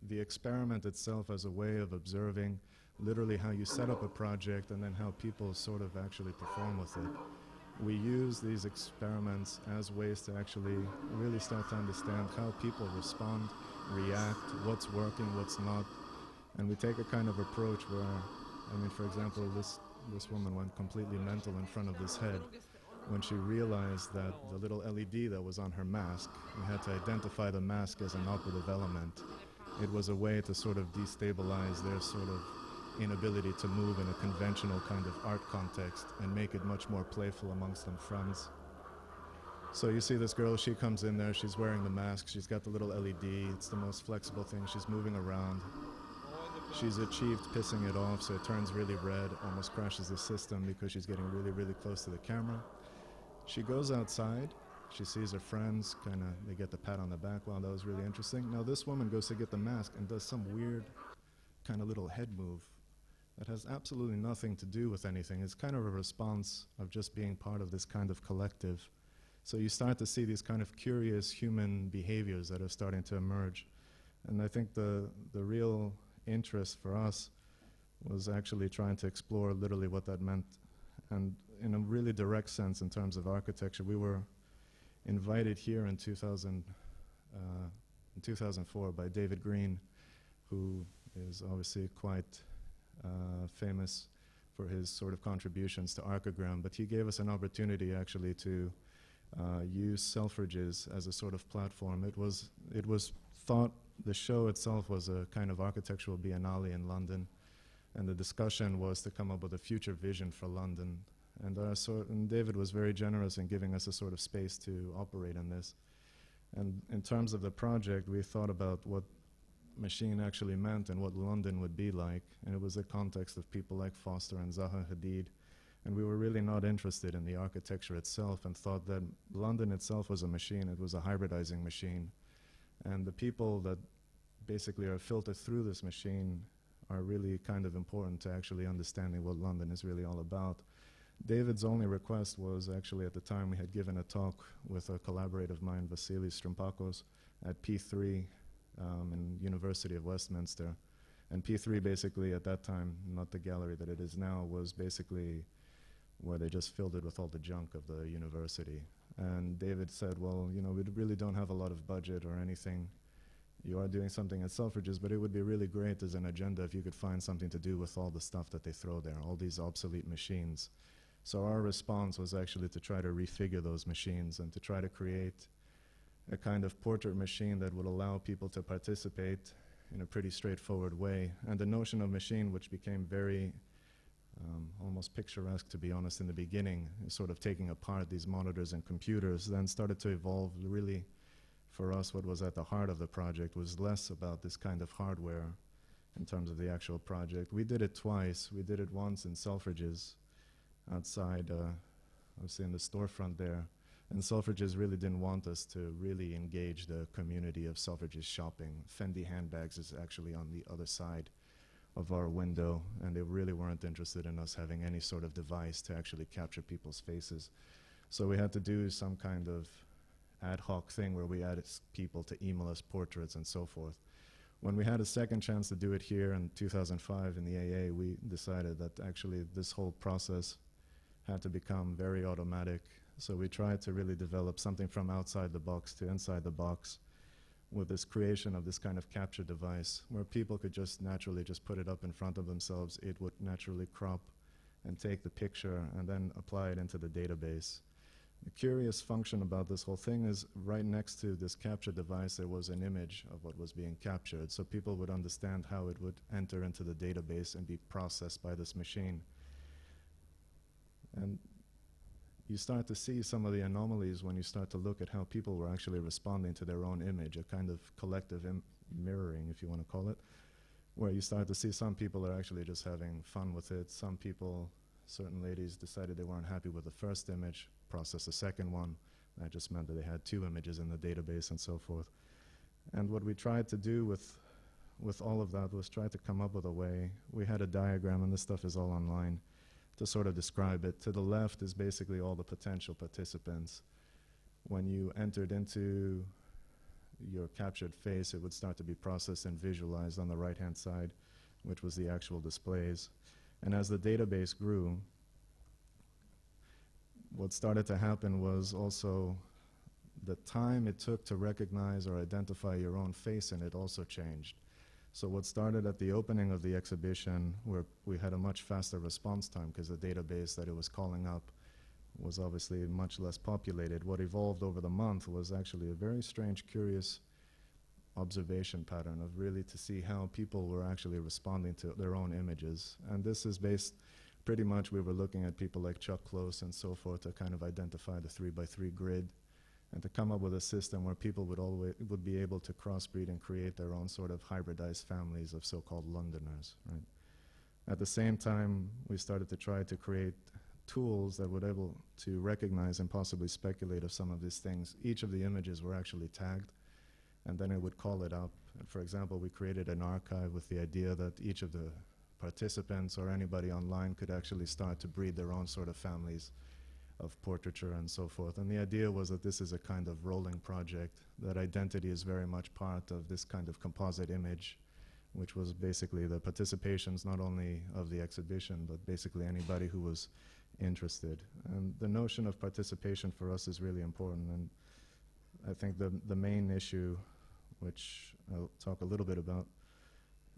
the experiment itself as a way of observing literally how you set up a project and then how people sort of actually perform with it. We use these experiments as ways to actually really start to understand how people respond, react, what's working, what's not. And we take a kind of approach where, I mean, for example, this, this woman went completely mental in front of this head when she realized that the little L E D that was on her mask, we had to identify the mask as an operative element. It was a way to sort of destabilize their sort of inability to move in a conventional kind of art context and make it much more playful amongst them friends. So you see this girl, she comes in there, she's wearing the mask, she's got the little L E D, it's the most flexible thing, she's moving around. She's achieved pissing it off, so it turns really red, almost crashes the system because she's getting really, really close to the camera. She goes outside, she sees her friends, kind of, they get the pat on the back, wow, that was really interesting. Now this woman goes to get the mask and does some weird kind of little head move that has absolutely nothing to do with anything. It's kind of a response of just being part of this kind of collective. So you start to see these kind of curious human behaviors that are starting to emerge. And I think the, the real interest for us was actually trying to explore literally what that meant. And in a really direct sense in terms of architecture, we were invited here in, two thousand, uh, in two thousand four by David Green, who is obviously quite Uh, famous for his sort of contributions to Archigram, but he gave us an opportunity actually to uh, use Selfridges as a sort of platform. It was, it was thought, the show itself was a kind of architectural biennale in London, and the discussion was to come up with a future vision for London. And, our sort and David was very generous in giving us a sort of space to operate in this. And in terms of the project, we thought about what machine actually meant and what London would be like, and it was the context of people like Foster and Zaha Hadid, and we were really not interested in the architecture itself and thought that London itself was a machine, it was a hybridizing machine, and the people that basically are filtered through this machine are really kind of important to actually understanding what London is really all about. David's only request was actually at the time we had given a talk with a collaborator of mine, Vasily Strumpakos, at P three Um, in University of Westminster. And P three basically at that time, not the gallery that it is now, was basically where they just filled it with all the junk of the university. And David said, well, you know, we really don't have a lot of budget or anything. You are doing something at Selfridges, but it would be really great as an agenda if you could find something to do with all the stuff that they throw there, all these obsolete machines. So our response was actually to try to refigure those machines and to try to create a kind of portrait machine that would allow people to participate in a pretty straightforward way. And the notion of machine, which became very um, almost picturesque, to be honest, in the beginning, sort of taking apart these monitors and computers, then started to evolve. Really, for us, what was at the heart of the project was less about this kind of hardware in terms of the actual project. We did it twice. We did it once in Selfridges, outside, uh, obviously in the storefront there. And Selfridges really didn't want us to really engage the community of Selfridges shopping. Fendi handbags is actually on the other side of our window, and they really weren't interested in us having any sort of device to actually capture people's faces. So we had to do some kind of ad hoc thing where we asked people to email us portraits and so forth. When we had a second chance to do it here in two thousand five in the A A, we decided that actually this whole process had to become very automatic. So we tried to really develop something from outside the box to inside the box with this creation of this kind of capture device where people could just naturally just put it up in front of themselves. It would naturally crop and take the picture and then apply it into the database. The curious function about this whole thing is right next to this capture device there was an image of what was being captured, so people would understand how it would enter into the database and be processed by this machine. And you start to see some of the anomalies when you start to look at how people were actually responding to their own image, a kind of collective im- mirroring, if you want to call it, where you start to see some people are actually just having fun with it. Some people, certain ladies, decided they weren't happy with the first image, processed the second one. That just meant that they had two images in the database and so forth. And what we tried to do with, with all of that was try to come up with a way. We had a diagram, and this stuff is all online, to sort of describe it. To the left is basically all the potential participants. When you entered into your captured face, it would start to be processed and visualized on the right-hand side. which was the actual displays. And as the database grew, what started to happen was also the time it took to recognize or identify your own face in it also changed. So what started at the opening of the exhibition, where we had a much faster response time because the database that it was calling up was obviously much less populated. What evolved over the month was actually a very strange, curious observation pattern of really to see how people were actually responding to their own images. And this is based, pretty much we were looking at people like Chuck Close and so forth to kind of identify the three by three grid and to come up with a system where people would always would be able to crossbreed and create their own sort of hybridized families of so-called Londoners, right? At the same time, we started to try to create tools that would able to recognize and possibly speculate of some of these things. Each of the images were actually tagged, and then it would call it up. And for example, we created an archive with the idea that each of the participants or anybody online could actually start to breed their own sort of families of portraiture and so forth. And the idea was that this is a kind of rolling project, that identity is very much part of this kind of composite image, which was basically the participations not only of the exhibition, but basically anybody who was interested. And the notion of participation for us is really important. And I think the, the main issue, which I'll talk a little bit about,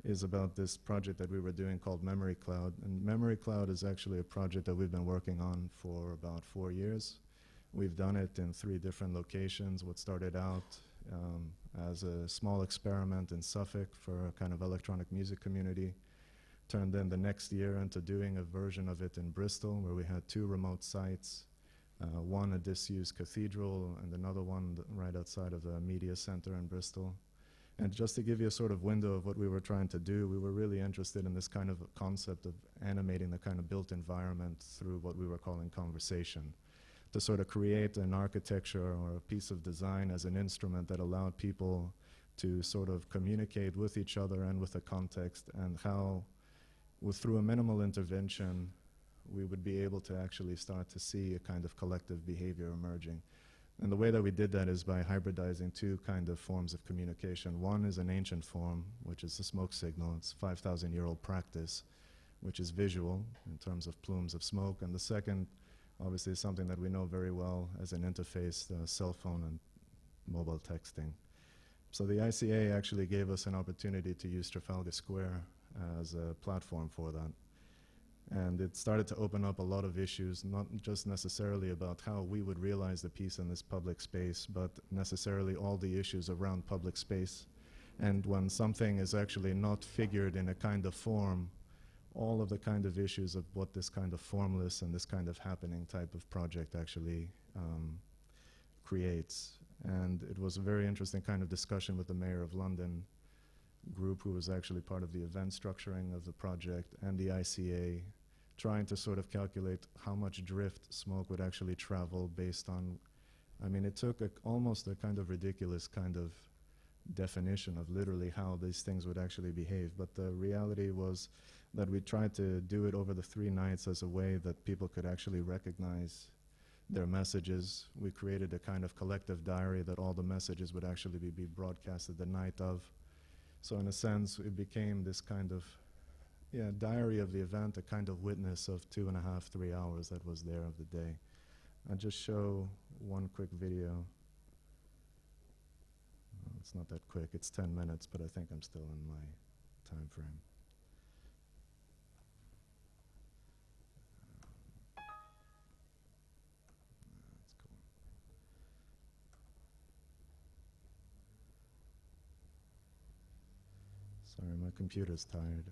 is about this project that we were doing called Memory Cloud. And Memory Cloud is actually a project that we've been working on for about four years. We've done it in three different locations. What started out um, as a small experiment in Suffolk for a kind of electronic music community turned then the next year into doing a version of it in Bristol, where we had two remote sites, uh, one a disused cathedral and another one right outside of the media center in Bristol. And just to give you a sort of window of what we were trying to do, we were really interested in this kind of concept of animating the kind of built environment through what we were calling conversation, to sort of create an architecture or a piece of design as an instrument that allowed people to sort of communicate with each other and with the context, and how, with, through a minimal intervention, we would be able to actually start to see a kind of collective behavior emerging. And the way that we did that is by hybridizing two kind of forms of communication. One is an ancient form, which is the smoke signal. It's five thousand year old practice, which is visual in terms of plumes of smoke. And the second, obviously, is something that we know very well as an interface, the cell phone and mobile texting. So the I C A actually gave us an opportunity to use Trafalgar Square as a platform for that. And it started to open up a lot of issues, not just necessarily about how we would realize the piece in this public space, but necessarily all the issues around public space. And when something is actually not figured in a kind of form, all of the kind of issues of what this kind of formless and this kind of happening type of project actually um, creates. And it was a very interesting kind of discussion with the Mayor of London group, who was actually part of the event structuring of the project, and the I C A, trying to sort of calculate how much drift smoke would actually travel based on, I mean, it took a, almost a kind of ridiculous kind of definition of literally how these things would actually behave. But the reality was that we tried to do it over the three nights as a way that people could actually recognize their messages. We created a kind of collective diary that all the messages would actually be, be broadcasted the night of. So in a sense, it became this kind of yeah, diary of the event, a kind of witness of two and a half, three hours that was there of the day. I'll just show one quick video. Well, it's not that quick, it's ten minutes, but I think I'm still in my time frame. Sorry, my computer's tired.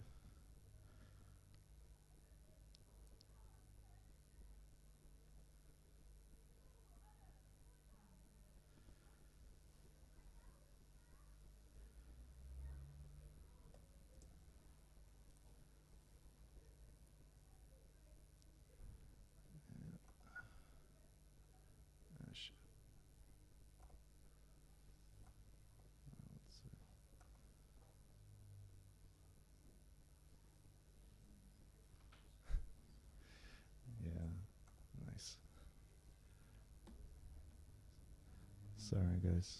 Sorry, guys.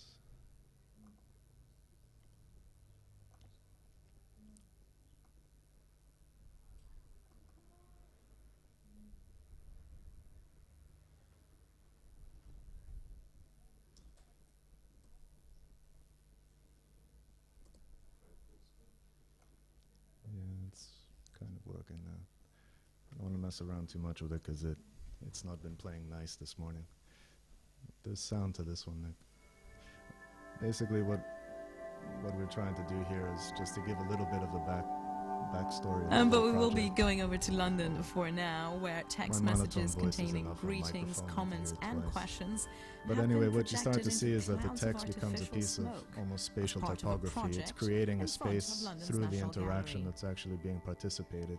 mess around too much with it because it, it's not been playing nice this morning. There's sound to this one, Nick. Basically what what we're trying to do here is just to give a little bit of the back backstory. Um, but we project. will be going over to London for now, where text My messages containing greetings, comments, and twice. questions. But anyway, what you start to see is that the text becomes a piece of almost spatial typography. It's creating a space through the interaction gallery. that's actually being participated.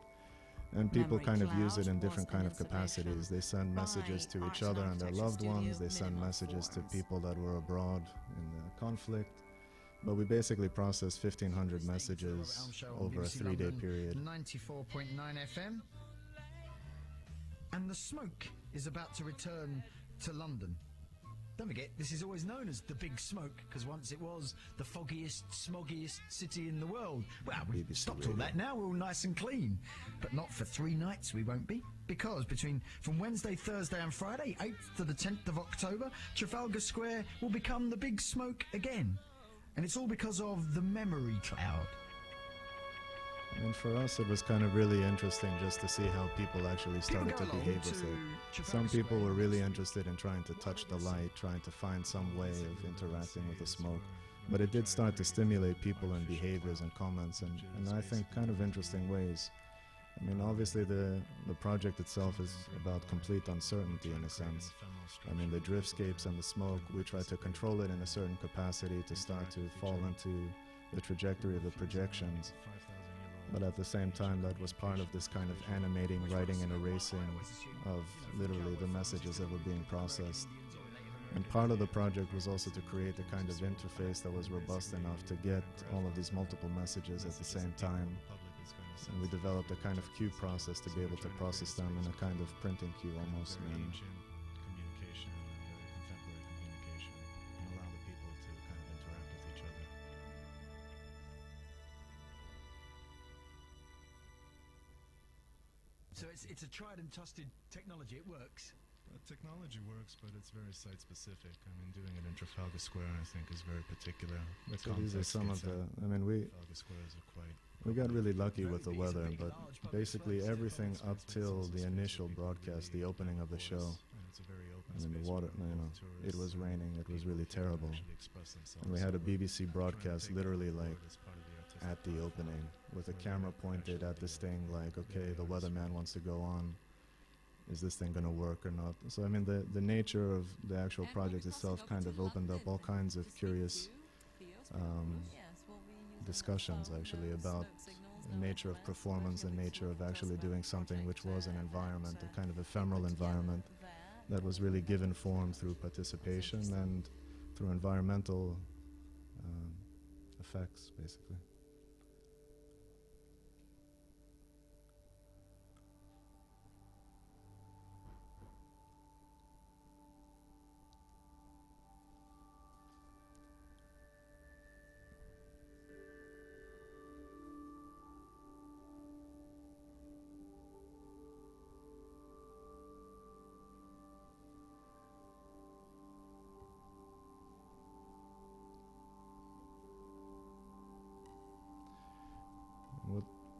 And people Memory kind of use it in different kind of capacities. They send messages to each other and their loved ones. They send messages to people that were abroad in the conflict. But we basically processed fifteen hundred messages over a three-day period. ninety-four point nine F M. And the smoke is about to return to London. Don't forget, this is always known as the Big Smoke, because once it was the foggiest, smoggiest city in the world. Well, we've stopped all that now, we're all nice and clean. But not for three nights we won't be, because between from Wednesday, Thursday and Friday, eighth to the tenth of October, Trafalgar Square will become the Big Smoke again. And it's all because of the memory cloud. And for us, it was kind of really interesting just to see how people actually started to behave with it. Some people were really interested in trying to touch the light, trying to find some way of interacting with the smoke. But it did start to stimulate people and behaviors and comments, and, and I think kind of interesting ways. I mean, obviously the, the project itself is about complete uncertainty in a sense. I mean, the driftscapes and the smoke, we try to control it in a certain capacity to start to fall into the trajectory of the projections. But at the same time, that was part of this kind of animating, writing and erasing of literally the messages that were being processed. And part of the project was also to create the kind of interface that was robust enough to get all of these multiple messages at the same time. And we developed a kind of queue process to be able to process them in a kind of printing queue almost. And So it's, it's a tried and trusted technology, it works? Well, technology works, but it's very site-specific. I mean, doing it in Trafalgar Square, I think, is very particular. The so these are some of the, I mean, we, are quite we got really lucky with the weather, but basically everything up till the initial broadcast, the opening of the show, I mean, the water, you know, it was raining, it was really terrible. And we had a B B C broadcast literally like at the opening, with a camera pointed at this thing like, okay, the weatherman wants to go on, is this thing going to work or not? So I mean the, the nature of the actual project itself kind of opened up all kinds of curious um, discussions actually about the nature of performance and nature of actually doing something which was an environment, a kind of ephemeral environment that was really given form through participation and through environmental um, effects basically.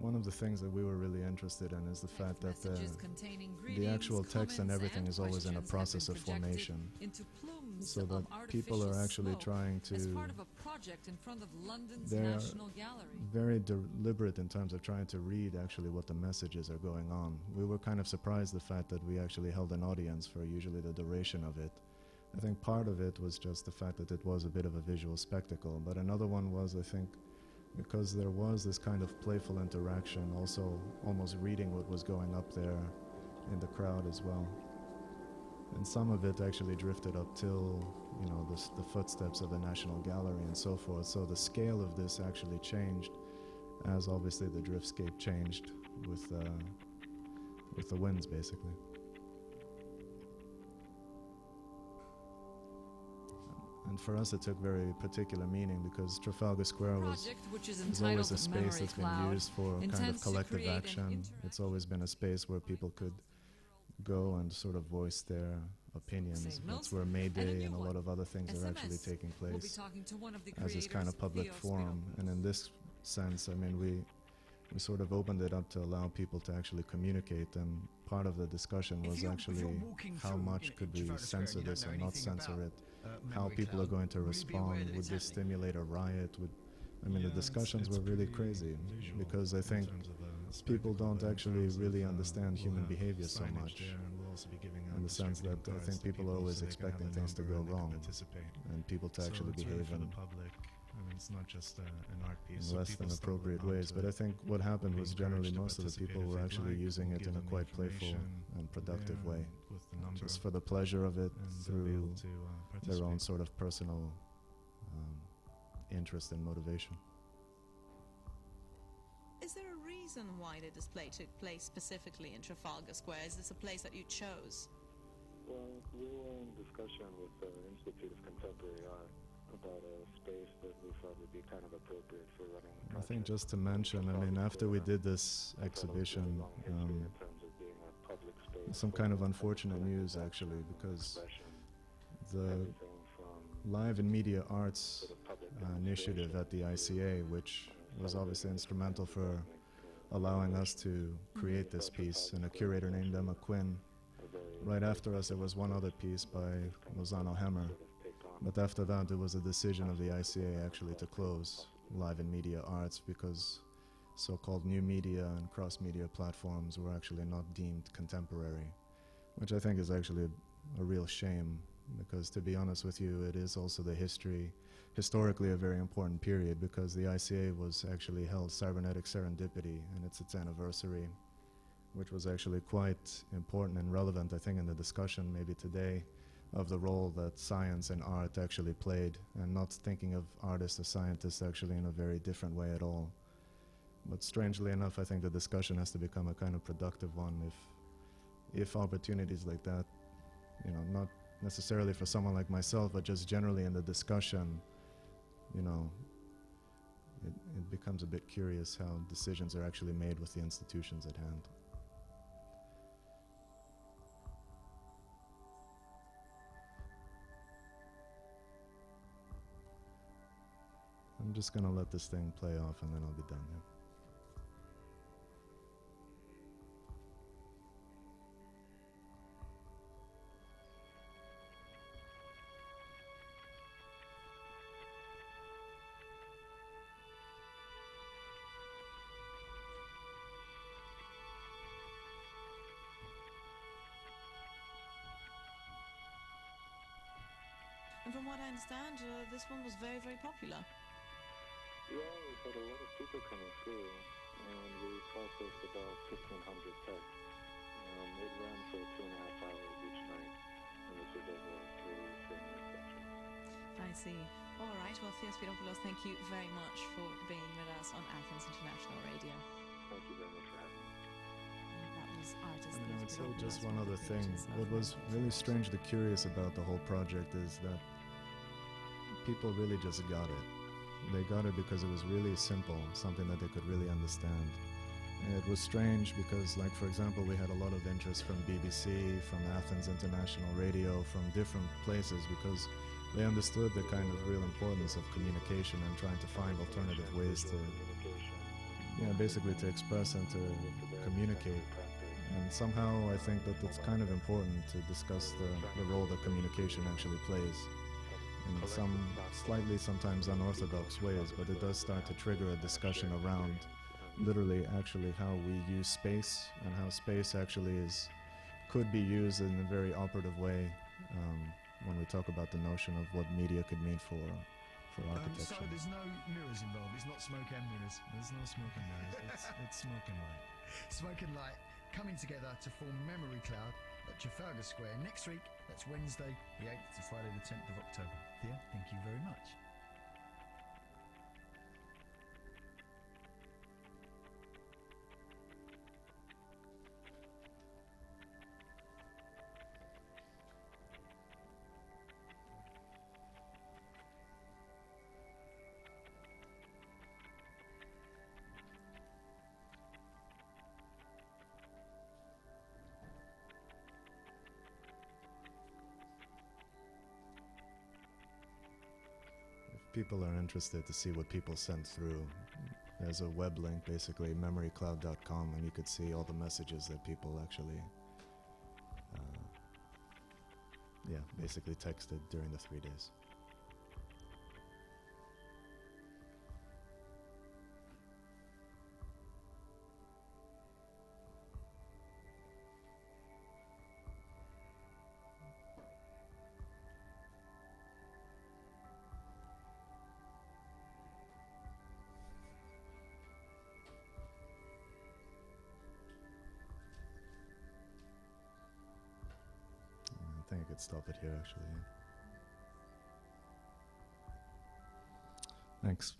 One of the things that we were really interested in is the fact that the, the actual text and everything is always in a process of formation, so that people are actually trying to, they're very deliberate in terms of trying to read actually what the messages are going on. We were kind of surprised the fact that we actually held an audience for usually the duration of it. I think part of it was just the fact that it was a bit of a visual spectacle, but another one was, I think, because there was this kind of playful interaction, also almost reading what was going up there in the crowd as well. And some of it actually drifted up till, you know, the, the footsteps of the National Gallery and so forth. So the scale of this actually changed, as obviously the driftscape changed with, uh, with the winds, basically. And for us, it took very particular meaning because Trafalgar Square was, was always a space that's been used for kind of collective action. It's always been a space where people could go and sort of voice their opinions. That's where May Day and a lot of other things are actually taking place as this kind of public forum. And in this sense, I mean, we we sort of opened it up to allow people to actually communicate, and part of the discussion was actually how much could we censor this and not censor it, how people are going to respond, would this stimulate a riot, would, I mean, the discussions were really crazy, because I think people don't actually really understand human behavior so much, in the sense that I think people are always expecting things to go wrong, and people to actually behave in I mean, it's not just uh, an art piece. In less than appropriate ways, but I think what happened was generally most of the people were actually using it in a quite playful and productive way, just for the pleasure of it, through their own sort of personal um, interest and motivation. Is there a reason why the display took place specifically in Trafalgar Square? Is this a place that you chose? Well, we were in discussion with the Institute of Contemporary Art about a space that we thought would be kind of appropriate for running the project. I think just to mention, I mean, after we did this exhibition, um, some kind of unfortunate news actually, because the Live and Media Arts uh, initiative at the I C A, which was obviously instrumental for allowing us to create this piece, and a curator named Emma Quinn. Right after us, there was one other piece by Lozano Hammer. But after that, it was a decision of the I C A actually to close Live and Media Arts, because so-called new media and cross-media platforms were actually not deemed contemporary, which I think is actually a real shame, because to be honest with you, it is also the history, historically a very important period, because the I C A was actually held Cybernetic Serendipity, and it's its anniversary, which was actually quite important and relevant, I think, in the discussion maybe today, of the role that science and art actually played, and not thinking of artists or scientists actually in a very different way at all. But strangely enough, I think the discussion has to become a kind of productive one if, if opportunities like that, you know, not necessarily for someone like myself, but just generally in the discussion, you know, it, it becomes a bit curious how decisions are actually made with the institutions at hand. I'm just gonna let this thing play off and then I'll be done here. Yeah. And from what I understand, uh, this one was very, very popular. Yeah, we've had a lot of people coming through, and we processed about fifteen hundred texts. Um, it ran for two and a half hours each night, and this was over three training sessions. I see. All right, well, Theospidopoulos, thank you very much for being with us on Athens International Radio. Thank you very much for having me. And that was artist Theospidopoulos. I would say just one other thing. What was really strangely curious about the whole project is that people really just got it. They got it because it was really simple, something that they could really understand. And it was strange because, like, for example, we had a lot of interest from B B C, from Athens International Radio, from different places, because they understood the kind of real importance of communication and trying to find alternative ways to, you know, basically to express and to communicate. And somehow I think that it's kind of important to discuss the, the role that communication actually plays, in some slightly sometimes unorthodox ways, but it does start to trigger a discussion around literally actually how we use space, and how space actually is could be used in a very operative way um, when we talk about the notion of what media could mean for for architecture. Um, so there's no mirrors involved, it's not smoke and mirrors, there's no smoke and mirrors, it's, it's smoke and light. Smoke and light coming together to form Memory Cloud at Trafalgar Square next week. That's Wednesday the eighth to Friday the tenth of October. Thea, thank you very much. People are interested to see what people send through. There's a web link, basically, memory cloud dot com, and you could see all the messages that people actually, uh, yeah, basically texted during the three days. I think I could stop it here, actually. Thanks.